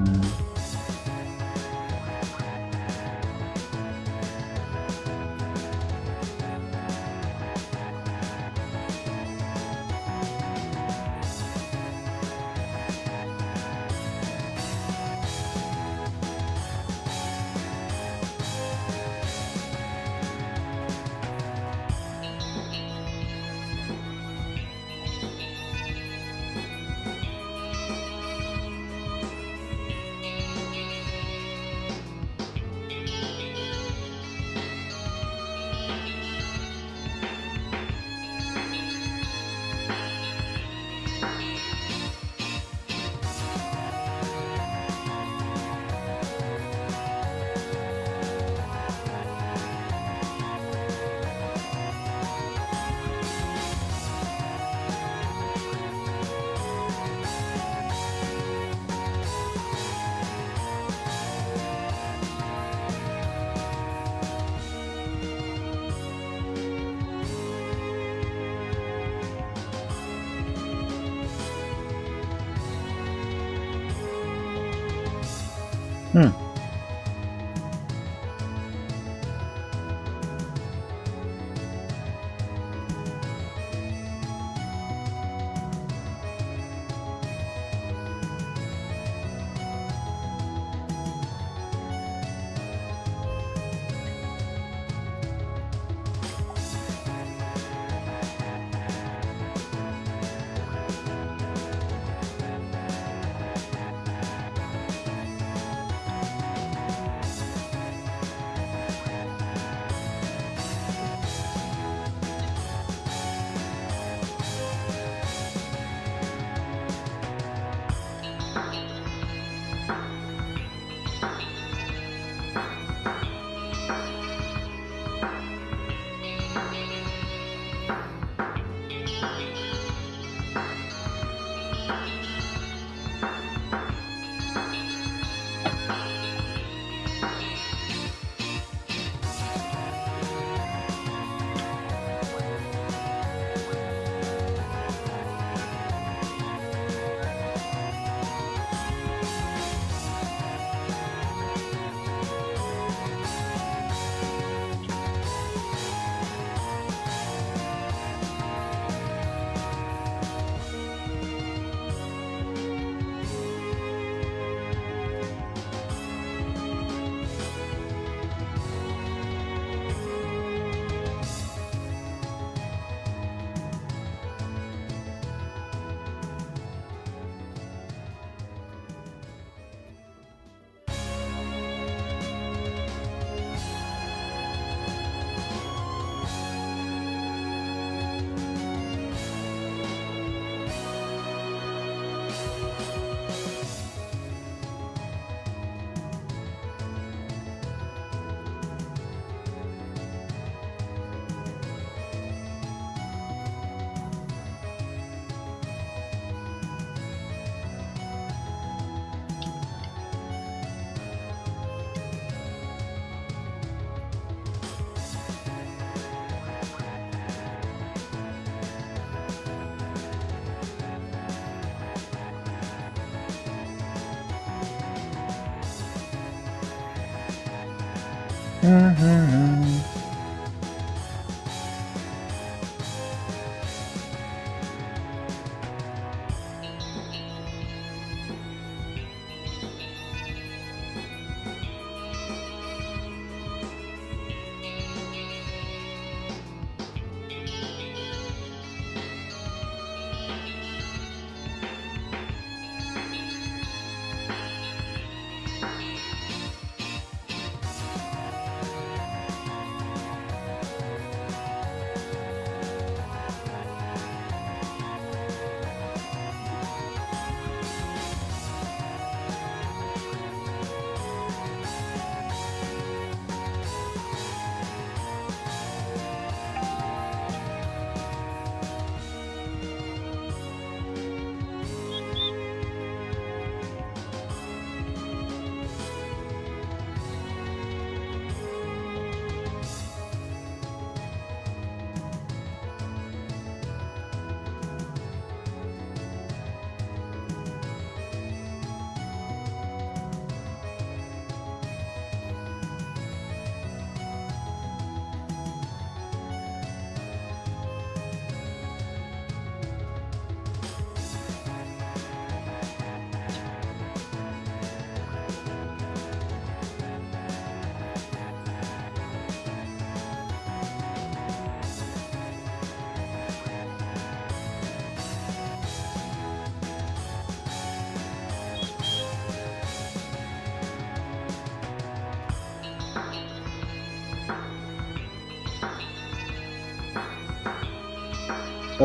So,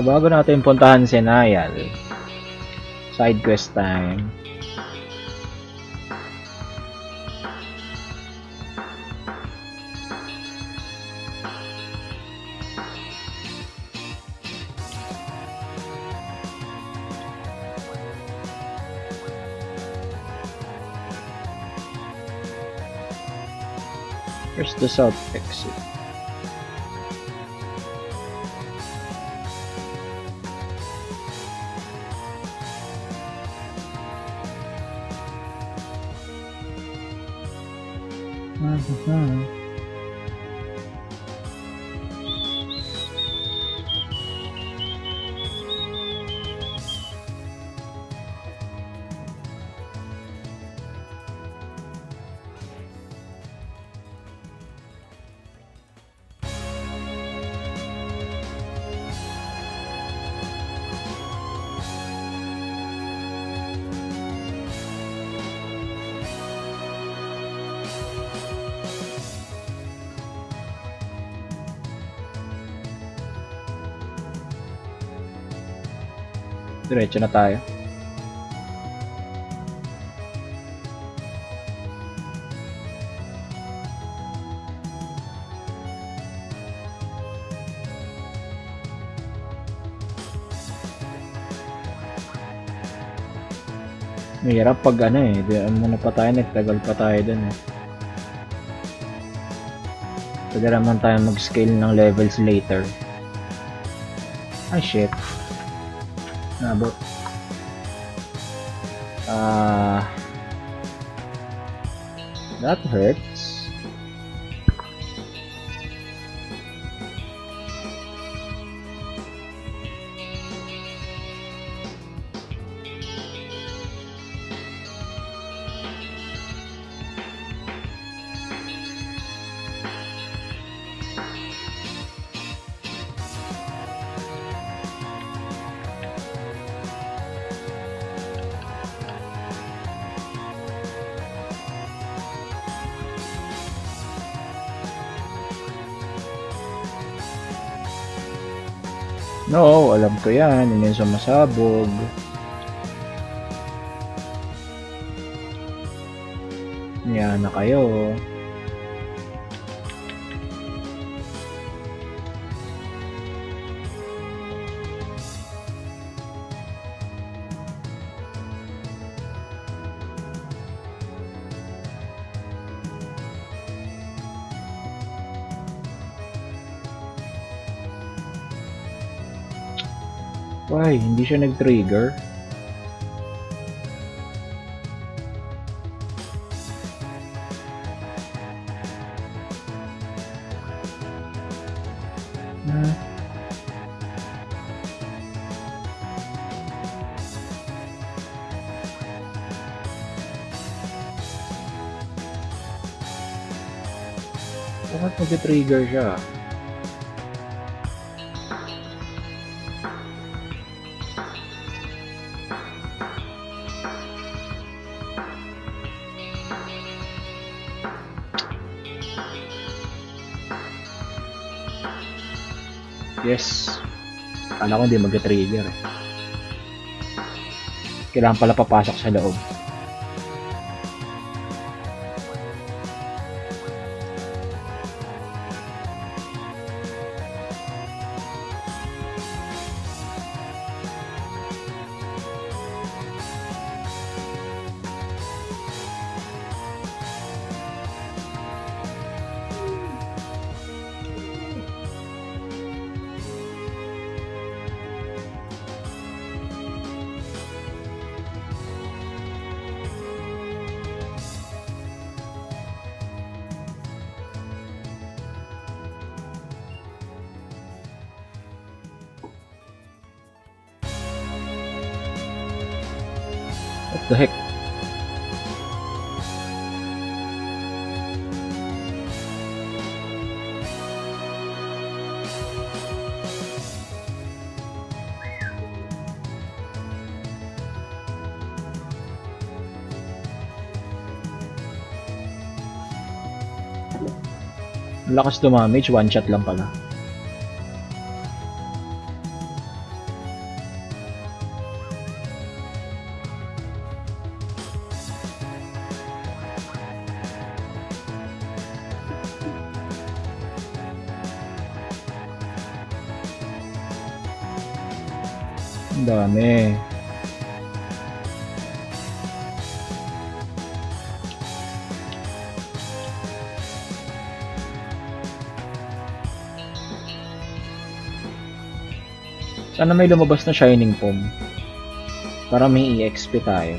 bago natin puntahan si Nayal, side quest time. Here's the south exit. Diretso na tayo. Mahirap pag ano eh, diyan muna pa tayo, nagtagal pa tayo dun eh. Pwede naman tayo mag-scale ng levels later. Ay shit. Nabot. Ah, uh, that hurts. No, alam ko yan, yun yung sumasabog. Yan na kayo. Ay, hindi siya nag-trigger. um, bakit mag-trigger siya? Yes. Kala ko hindi mag-trigger eh. Kailangan pala papasok sa loob. The heck? Lakas damage, one shot lang pala. Dami. Sana may lumabas na Shining Foam para may E X P tayo.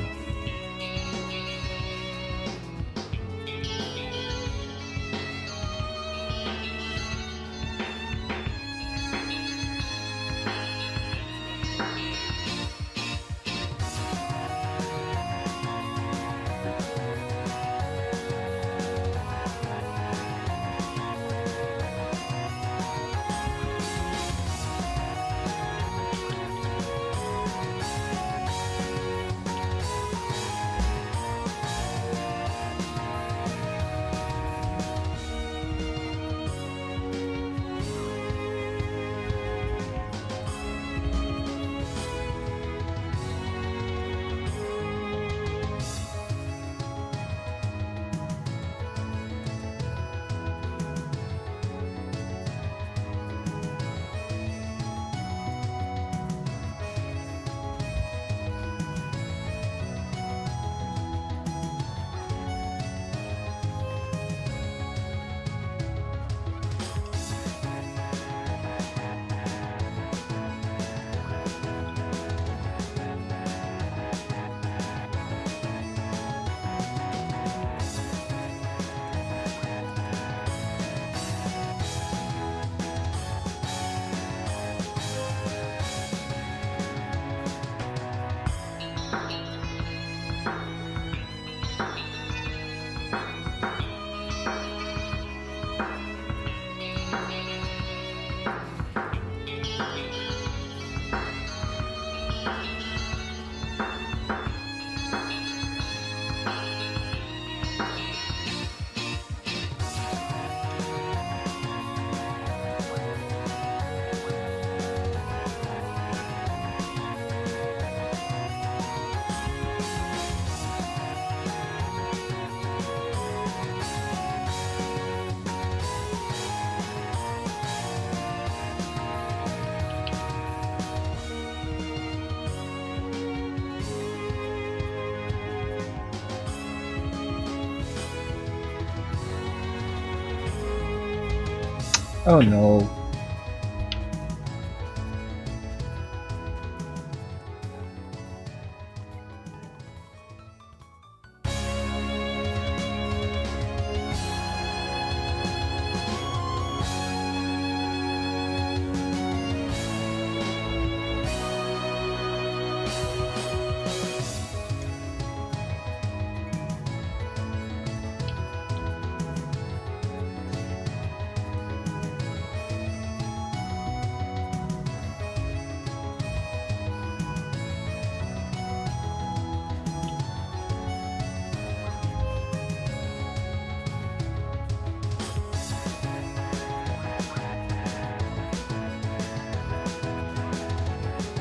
Oh no.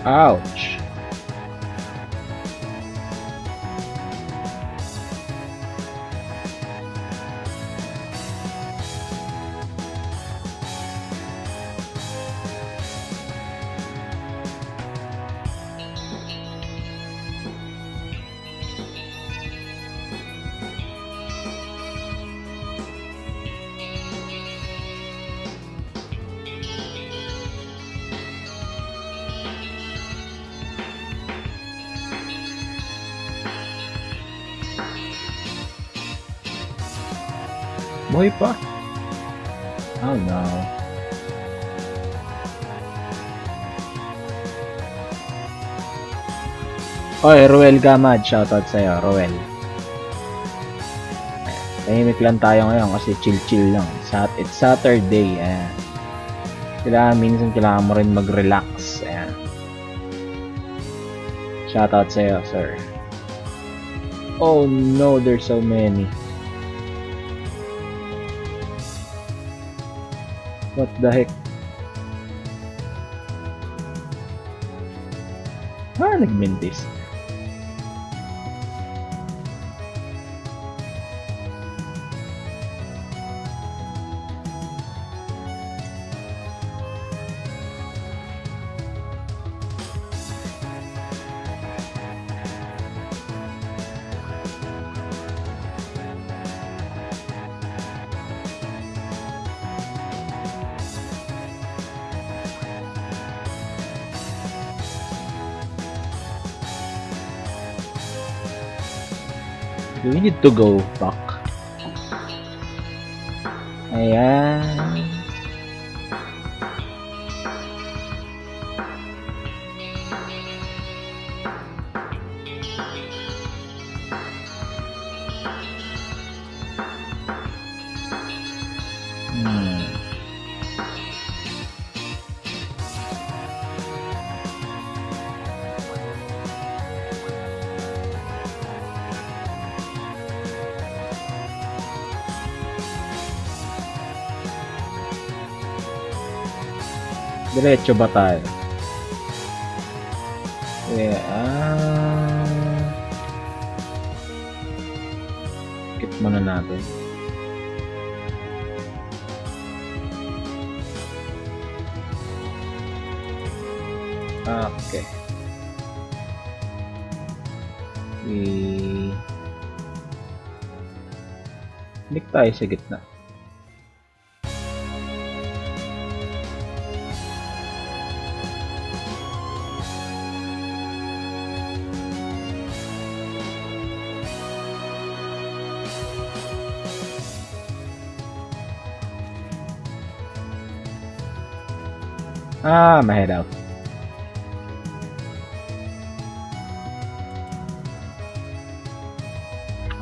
Ouch. Muy pa? Oh no. Oy, Ruel Gamad, shoutout sa'yo, Ruel. Tahimik lang tayo ngayon kasi chill-chill lang. It's Saturday, eh. Kailangan, minsan kailangan mo rin mag-relax, eh. Shoutout sa'yo, sir. Oh no, there's so many. What the heck? Ah, nagmintis. Do we need to go back? Ayan. Hmm. Diretso ba tayo? Yeah, ah... Skip muna natin. Okay. We... Balik tayo sa gitna. Ah, my head out.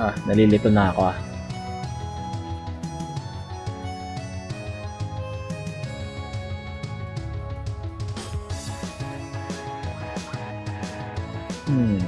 Ah, nalilito na ako ah. Hmm.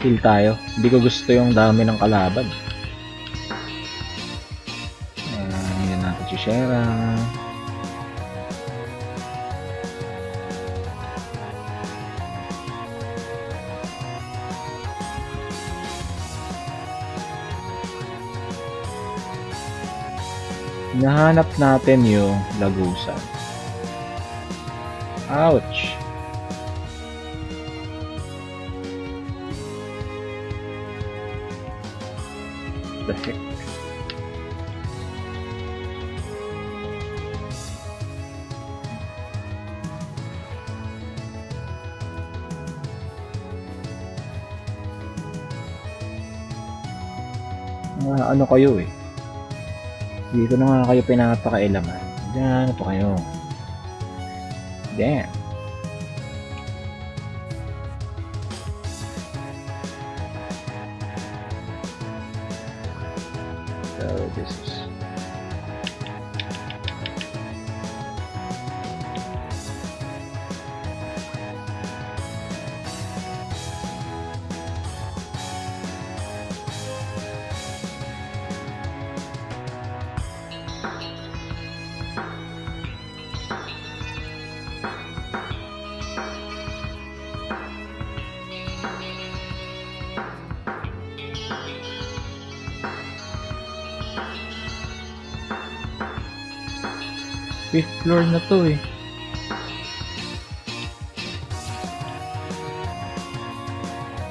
Kill tayo. Hindi ko gusto yung dami ng kalaban. Uh, yan natin si Shera. Nahanap natin yung lagusa. Ouch! The heck? Ah, ano kayo eh? Dito na nga kayo pinapakailangan. Diyan, ano pa kayo? Damn. So this is fifth floor na to eh.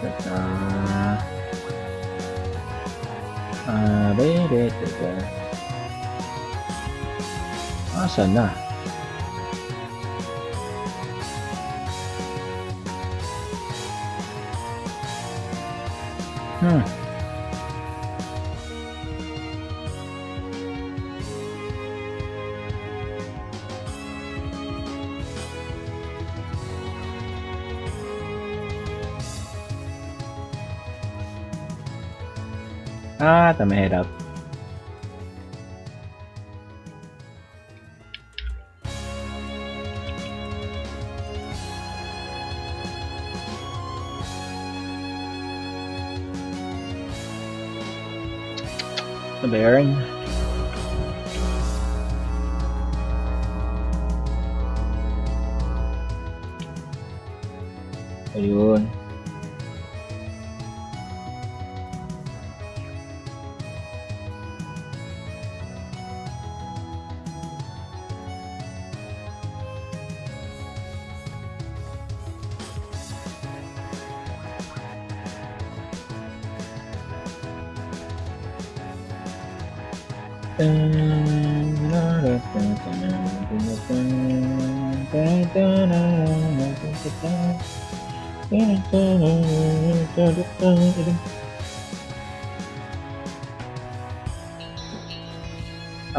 Tata. Ah, baby, tata. Asa na? Hmm. Ah, tamahirap. The Baron. Ayun.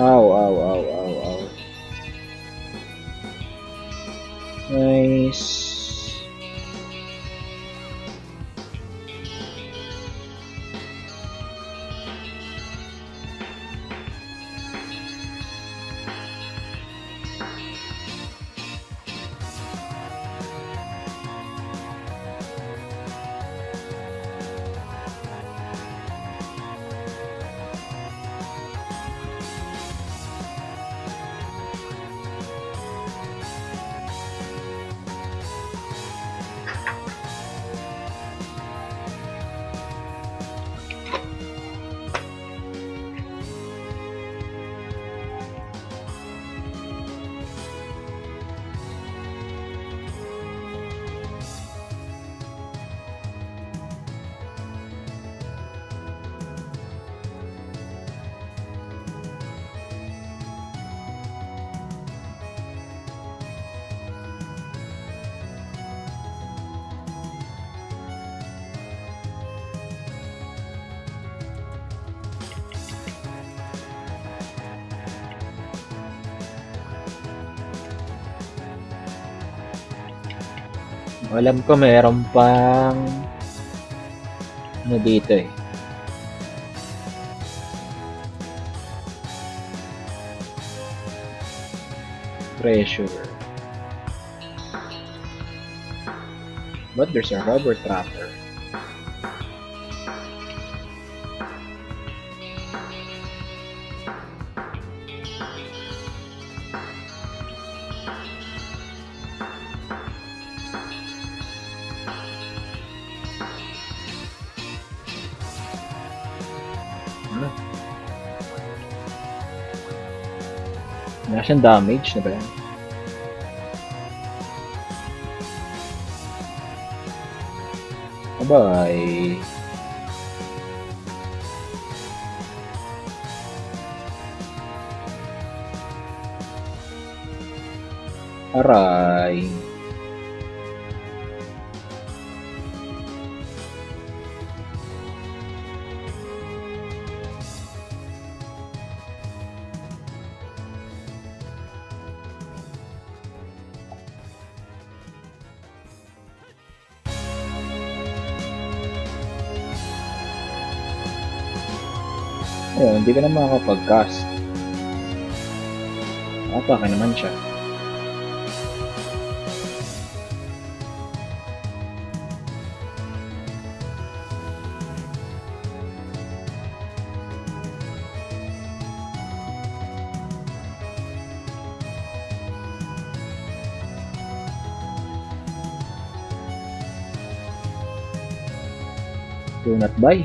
Ow, ow, ow, ow, ow. Nice. Alam ko meron pang ano dito eh. Treasure. But there's a rubber trapper. Wala siyang damage na ba yan? Abay. Aray. Ngayon, hindi ka na makakapag-cast. Apaka naman siya. Do not buy.